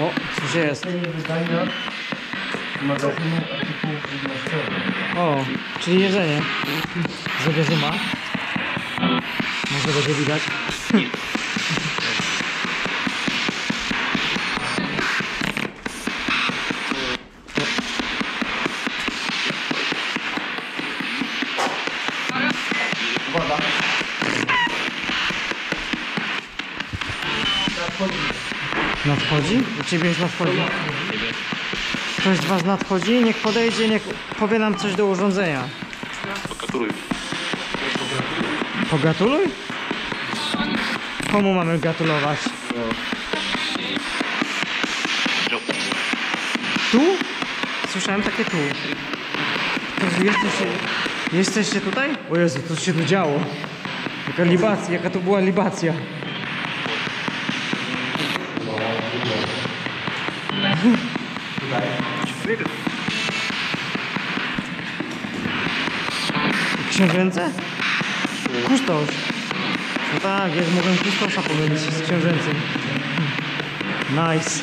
O, co się jest? O, czyli jedzenie. Zrobię zuma. Może będzie widać. Nadchodzi? U ciebie już nadchodzi? Ktoś z was nadchodzi? Niech podejdzie, niech powie nam coś do urządzenia. Pogratuluj. Pogratuluj? Komu mamy gratulować? Tu? Słyszałem takie tu. Jesteście, jesteście tutaj? O Jezu, co się tu działo? Jaka libacja, jaka to była libacja. Księżęce? Kustosz. No tak, jak mogłem kustosza pomylić z księżęcym. Nice.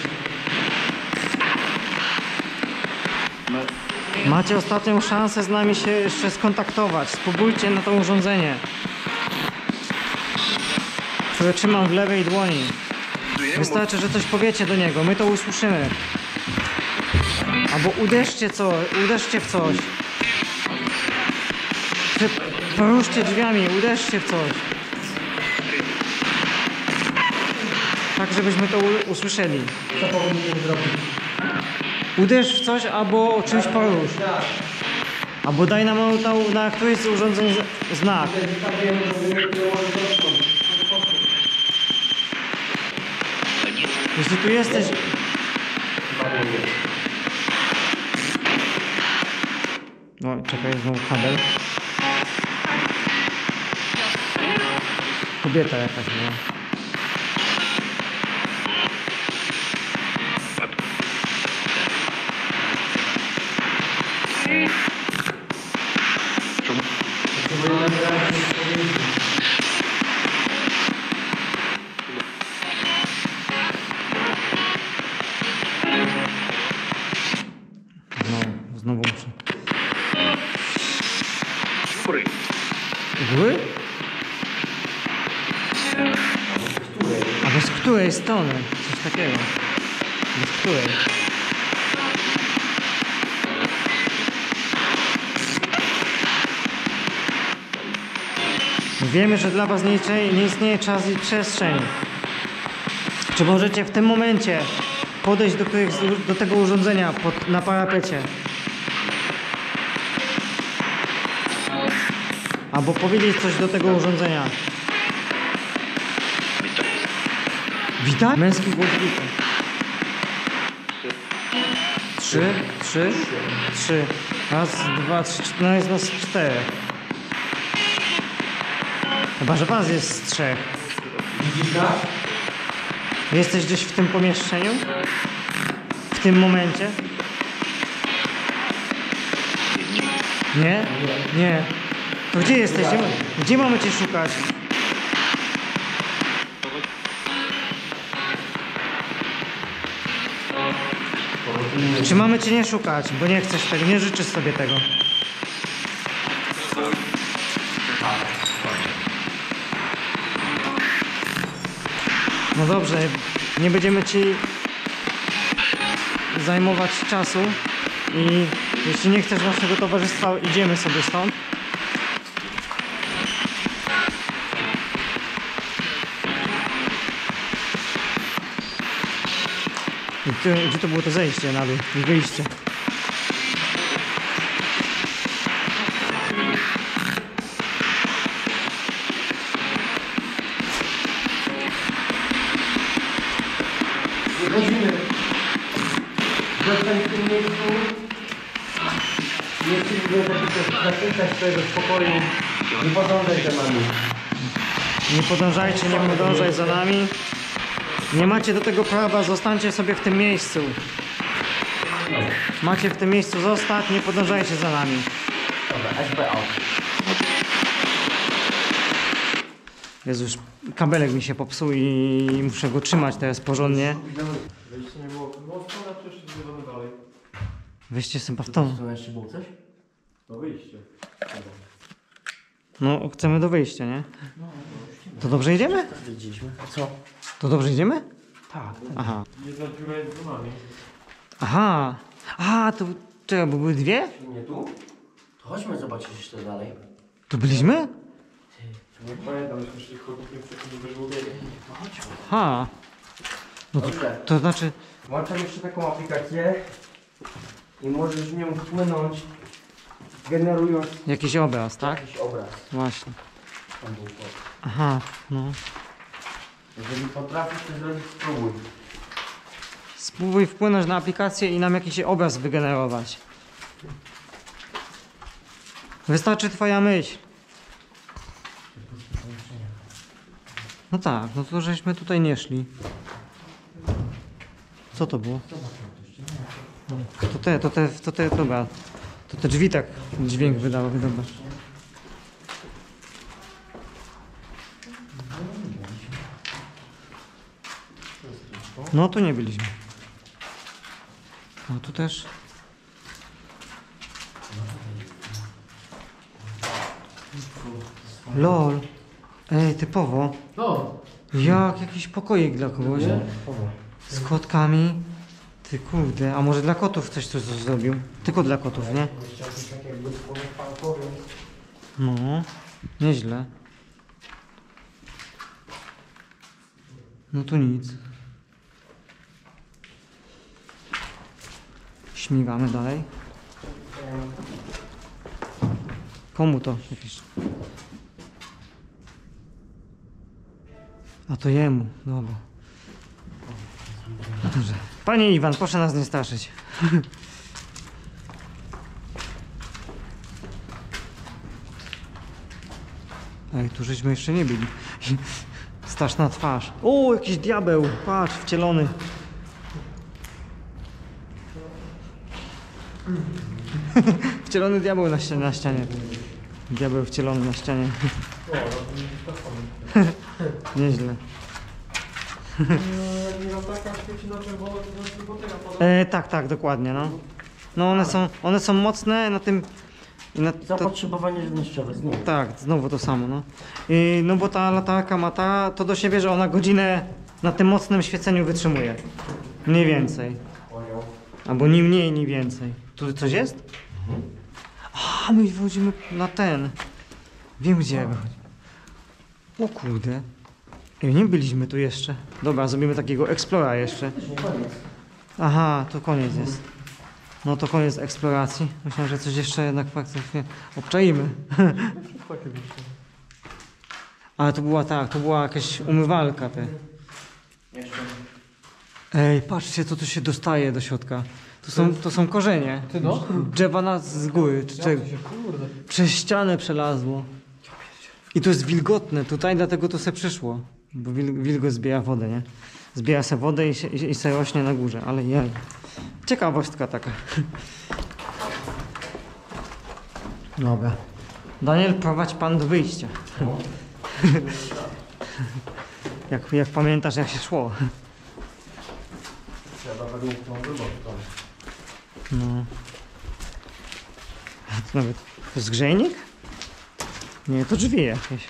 Macie ostatnią szansę z nami się jeszcze skontaktować. Spróbujcie na to urządzenie, które trzymam w lewej dłoni. Wystarczy, że coś powiecie do niego, my to usłyszymy. Albo uderzcie co, uderzcie w coś. Czy poruszcie drzwiami, uderzcie w coś. Tak, żebyśmy to usłyszeli. Co powinniśmy zrobić? Uderz w coś albo czymś porusz. Albo daj nam na, na któryś z urządzeń znak. Jeśli tu jesteś... No, czekaj, znowu kabel. Kobieta jakaś była. No, znowu muszę. Igły? A z której strony? Coś takiego. Z której? Wiemy, że dla was nie istnieje, nie istnieje czas i przestrzeń. Czy możecie w tym momencie podejść do, których, do tego urządzenia pod, na parapecie? Albo powiedzieć coś do tego urządzenia. Witaj. Witaj? Męski głos witaj. Trzy, trzy, trzy. Raz, dwa, trzy, no jest nas cztery. Chyba, że was jest z trzech. Jesteś gdzieś w tym pomieszczeniu? W tym momencie? Nie? Nie. To gdzie jesteś? Gdzie, gdzie mamy cię szukać? Czy mamy cię nie szukać? Bo nie chcesz tego, nie życzysz sobie tego. No dobrze, nie będziemy ci zajmować czasu i jeśli nie chcesz naszego towarzystwa, idziemy sobie stąd. Gdzie to było to zejście na dół i wyjście? Rozumiemy. Zostań w tym miejscu. Nie chcę zapytać swojego spokoju. Nie podążaj za nami. Nie podążajcie, nie podążaj za nami. Nie macie do tego prawa, zostańcie sobie w tym miejscu. Macie w tym miejscu zostać, nie podążajcie za nami. Dobra, S B O. Jezus, kabelek mi się popsuł i muszę go trzymać teraz porządnie. Wejście nie było chyba, czy jeszcze zbieramy dalej? Wyjście chyba w tą. Jeszcze było coś? No wyjście. No, chcemy do wyjścia, nie? No, no to dobrze idziemy? A co? To dobrze idziemy? Tak. Aha. Jedna dziura jest za nami. Aha. A, to czekaj, bo były dwie? Nie tu? To chodźmy zobaczyć jeszcze dalej. Tu byliśmy? Ty, nie pamiętam, myśmy szli chodnikiem do wyżłobienia. Aha. No to, to znaczy... Włączam jeszcze taką aplikację i możesz w nią wpłynąć, generując... Jakiś obraz, tak? Jakiś obraz. Właśnie. Aha, no. Jeżeli potrafisz, to zrobić, spróbuj. Spróbuj wpłynąć na aplikację i nam jakiś obraz wygenerować. Wystarczy twoja myśl. No tak, no to żeśmy tutaj nie szli. Co to było? To te, to te, to te, dobra. To te drzwi tak dźwięk wydało, dobra. No tu nie byliśmy. No tu też. Lol. Ej, typowo. No. Jak jakiś pokoik dla kogoś. Z kotkami. Ty kurde, a może dla kotów coś tu zrobił? Tylko dla kotów, nie? No, nieźle. No tu nic. Śmigamy dalej. Komu to? Jakiś... A to jemu, dobra. Dobrze. Panie Iwan, proszę nas nie straszyć. Ej, tu żeśmy jeszcze nie byli. Straszna twarz. O, jakiś diabeł, patrz, wcielony. Wcielony diabeł na ścianie, na ścianie. Diabeł wcielony na ścianie. Nieźle. E, tak, tak, dokładnie, no. No one są, one są mocne na tym... Na to... Zapotrzebowanie żywnościowe, znowu. Tak, znowu to samo, no. I, no bo ta latarka ma ta, to do siebie, że ona godzinę na tym mocnym świeceniu wytrzymuje. Mniej więcej. Albo ni mniej, ni więcej. Tu coś jest? Mhm. A, my wchodzimy na ten. Wiem gdzie. O kurde. Nie byliśmy tu jeszcze. Dobra, zrobimy takiego eksplora jeszcze. Aha, to koniec jest. No to koniec eksploracji. Myślałem, że coś jeszcze jednak faktycznie obczaimy. Ale to była tak, to była jakaś umywalka ty. Ej, patrzcie co tu się dostaje do środka. To są, to są korzenie. Drzewa nas z góry. Przez ścianę przelazło. I to jest wilgotne tutaj, dlatego to se przyszło. Bo wilgoć zbiera wodę, nie? Zbiera se wodę i se, i se rośnie na górze, ale jaj. Ciekawostka taka. Dobra. Daniel, prowadź pan do wyjścia. No. jak, jak pamiętasz, jak się szło. Trzeba według tą wybór. No. To nawet zgrzejnik? Nie, to drzwi jakieś.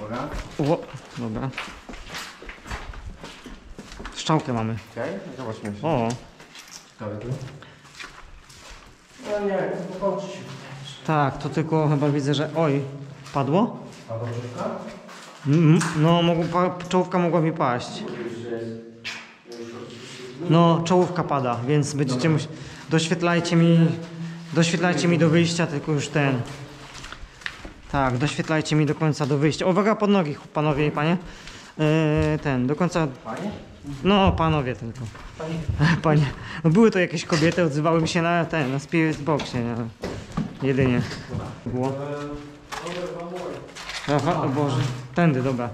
Dobra. O, dobra. Strzałkę mamy. Okej, okay, zobaczmy się. O. Ciekawe. No nie, popatrz. Tak, to tylko chyba widzę, że... Oj, padło? Padła czołówka? No, mogła, czołówka mogła mi paść. No, czołówka pada, więc będziecie musieli... Doświetlajcie mi... Doświetlajcie mi do wyjścia, tylko już ten... Tak, doświetlajcie mi do końca do wyjścia. Uwaga pod nogi, panowie i panie. e, ten, do końca... Panie? No, panowie tylko. Panie? Panie. No, były to jakieś kobiety, odzywały mi się na ten, na Spiritboxie, ale jedynie było. Aha, o Boże, tędy, dobra.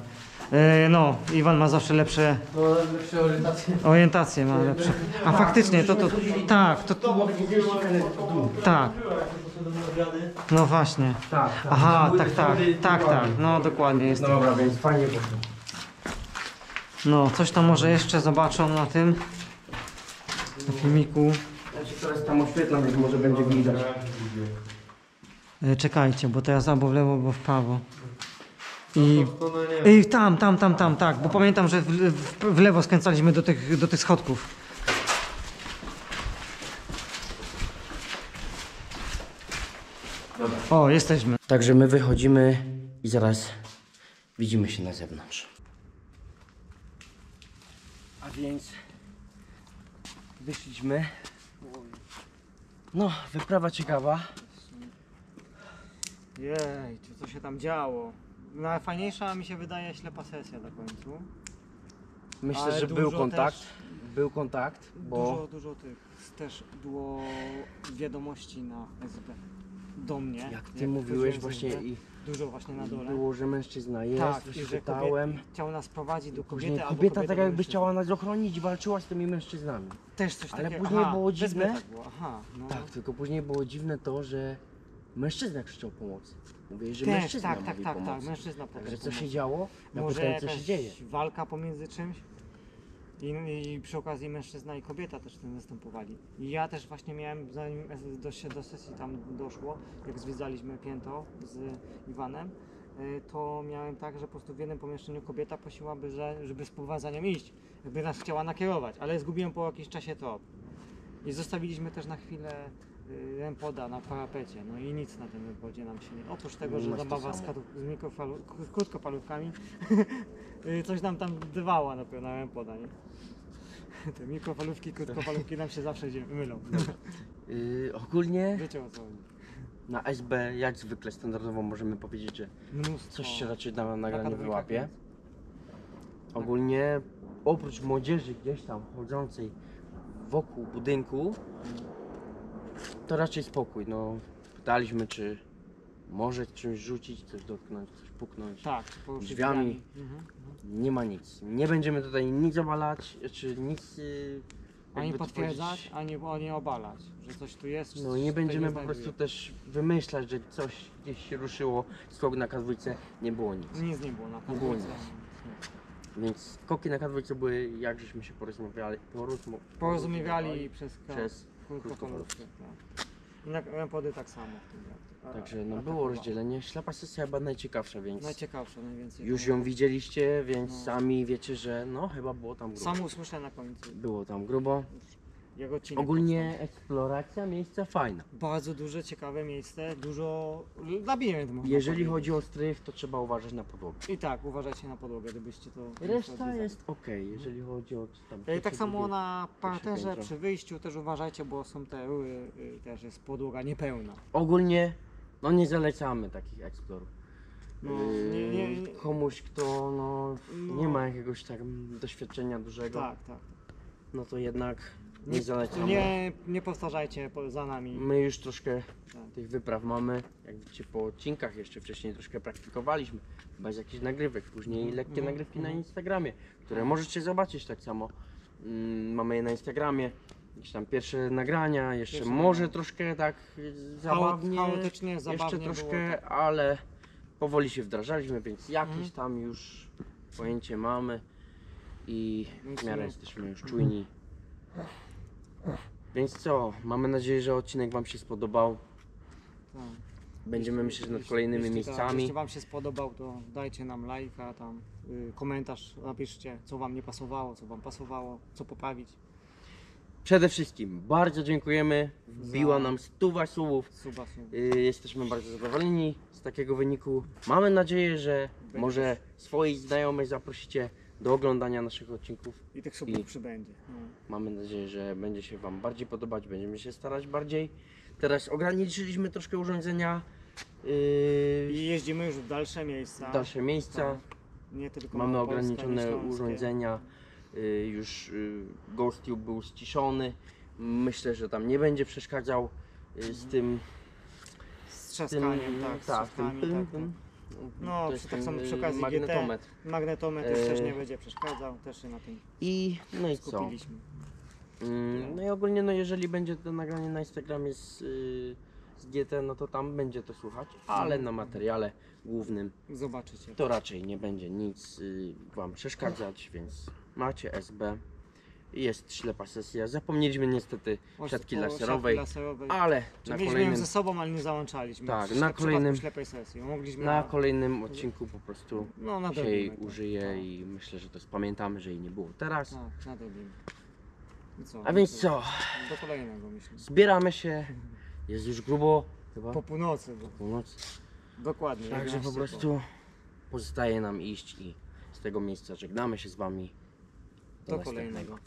No, Iwan ma zawsze lepsze... No, lepsze orientacje. Orientacje ma lepsze. A faktycznie, to to... Tak, to... Tak. No właśnie. Aha, tak, tak, tak, tak, no dokładnie jest. No dobra, więc fajnie poszło. No, coś tam może jeszcze zobaczą na tym... na filmiku. Ja się teraz tam oświetlam, więc może będzie widać. Czekajcie, bo teraz albo w lewo, albo w prawo. I, I tam, tam, tam, tam, tak, bo pamiętam, że w, w, w lewo skręcaliśmy do tych, do tych schodków. Dobra. O, jesteśmy. Także my wychodzimy i zaraz widzimy się na zewnątrz. A więc wyszliśmy. No, wyprawa ciekawa. Jej, co się tam działo? Najfajniejsza mi się wydaje ślepa sesja na końcu. Myślę, ale że był kontakt, też, był kontakt, bo... Dużo, dużo tych też było wiadomości na S B do mnie. Jak ty jak mówiłeś właśnie i... Dużo właśnie na dole. Było, że mężczyzna jest, tak, i że kobiet, chciał nas prowadzić do kobiety. Później albo kobieta tak jakby chciała nas ochronić, walczyła z tymi mężczyznami. Też coś takiego. Ale później aha, było dziwne, tak, było. Aha, no. Tak, tylko później było dziwne to, że mężczyzna krzyczał pomocy. Mówię, że też, mężczyzna tak, tak, tak, tak, mężczyzna tak, że co się działo? Ja może pytałem, co się dzieje. Walka pomiędzy czymś I, i przy okazji mężczyzna i kobieta też tam występowali. I ja też właśnie miałem, zanim do, do sesji tam doszło, jak zwiedzaliśmy piętro z Iwanem, to miałem tak, że po prostu w jednym pomieszczeniu kobieta prosiłaby, że, żeby z powodzeniem iść, jakby nas chciała nakierować, ale zgubiłem po jakimś czasie trop. I zostawiliśmy też na chwilę Rem-Poda na parapecie, no i nic na tym Rem-Podzie nam się nie... Oprócz tego, że zabawa z, z mikrofalu... krótkopalówkami coś nam tam dywała na pewno na Rem-Poda, nie? Te mikrofalówki, krótkopalówki nam się zawsze mylą. Yy, ogólnie... Wiecie o co chodzi. Na S B jak zwykle standardowo możemy powiedzieć, że mnóstwo. Coś się raczej na nagranie wyłapie. Ogólnie oprócz młodzieży gdzieś tam chodzącej wokół budynku, to raczej spokój, no pytaliśmy, czy może czymś rzucić, coś dotknąć, coś puknąć, tak, drzwiami, mhm, nie ma nic, nie będziemy tutaj nic obalać, czy nic ani potwierdzać, ani, ani obalać, że coś tu jest, czy no coś nie będziemy nie po prostu też wymyślać, że coś gdzieś się ruszyło, skok na K dwa, nie było nic. Nic nie było na K dwa. Nie było nic. Więc skoki na K dwa były, jak żeśmy się porozmawiali, porozmawiali, porozmawiali przez K. Przez krótkofalówkę. I na Rem-Pody tak samo. Także no było rozdzielenie. Ślepa sesja chyba najciekawsza, więc... Najciekawsza, najwięcej. Już ją widzieliście, więc no. Sami wiecie, że no chyba było tam grubo. Sam usłyszę na końcu. Było tam grubo. Ogólnie eksploracja miejsca fajna. Bardzo duże, ciekawe miejsce, dużo labirynt można. Jeżeli powiedzieć. Chodzi o strych, to trzeba uważać na podłogę. I tak, uważajcie na podłogę, gdybyście to... Reszta jest ok, jeżeli chodzi o... Tam, tak to, samo wie, na parterze, przy wyjściu też uważajcie, bo są te rury, też jest podłoga niepełna. Ogólnie, no nie zalecamy takich eksplorów. No, nie, nie, nie. Komuś, kto no, no. nie ma jakiegoś tak doświadczenia dużego, tak, tak. No to jednak... Nie, nie, nie powtarzajcie za nami. My już troszkę tak. tych wypraw mamy. Jak widzicie po odcinkach jeszcze wcześniej troszkę praktykowaliśmy. Bez jakichś nagrywek. Później lekkie mm. nagrywki mm. na Instagramie, które możecie zobaczyć tak samo. Mm, mamy je na Instagramie. Jakieś tam pierwsze nagrania. Jeszcze pierwsze może nagrania. Troszkę tak zabawnie. Chaotycznie, zabawnie jeszcze troszkę, było, tak. ale powoli się wdrażaliśmy, więc jakieś mm. tam już pojęcie mamy. I w miarę jesteśmy już czujni. Więc co, mamy nadzieję, że odcinek wam się spodobał. Tak. Będziemy myśleć nad kolejnymi jeśli, miejscami. Tak, jeśli wam się spodobał, to dajcie nam lajka, tam yy, komentarz, napiszcie, co wam nie pasowało, co wam pasowało, co poprawić. Przede wszystkim bardzo dziękujemy. Wbiła nam stuwa słów. Yy, jesteśmy bardzo zadowoleni z takiego wyniku. Mamy nadzieję, że Będziesz. może swoich znajomych zaprosicie do oglądania naszych odcinków. I tych subów przybędzie. No. Mamy nadzieję, że będzie się wam bardziej podobać, będziemy się starać bardziej. Teraz ograniczyliśmy troszkę urządzenia. Yy... I jeździmy już w dalsze miejsca. W dalsze miejsca. Tak. nie tylko mamy Polska, ograniczone urządzenia, już Ghost był ściszony, myślę, że tam nie będzie przeszkadzał z tym... Z trzaskaniem, tak, z tak, tym, tym, tak. Tym. No, przy, tak samo przy okazji magnetometr. G T, magnetometr już też nie będzie przeszkadzał, też się na tym I, no i skupiliśmy. Co? No i ogólnie, no jeżeli będzie to nagranie na Instagramie z, z G T, no to tam będzie to słychać, ale na materiale głównym zobaczycie. To raczej nie będzie nic wam przeszkadzać, więc macie S B. Jest ślepa sesja. Zapomnieliśmy niestety siatki laserowej, laserowej, ale na mieliśmy kolejnym... ją ze sobą, ale nie załączaliśmy. Tak, na kolejnym, sesji. Mogliśmy na kolejnym na... odcinku po prostu no, na się jej użyję tak. I myślę, że to spamiętamy, że jej nie było teraz. Tak, na co? A więc co? Do kolejnego myślę. Zbieramy się, jest już grubo. Chyba? Po północy. Bo... Po północy. Dokładnie. Także po prostu po. pozostaje nam iść i z tego miejsca żegnamy się z wami. Do, Do kolejnego.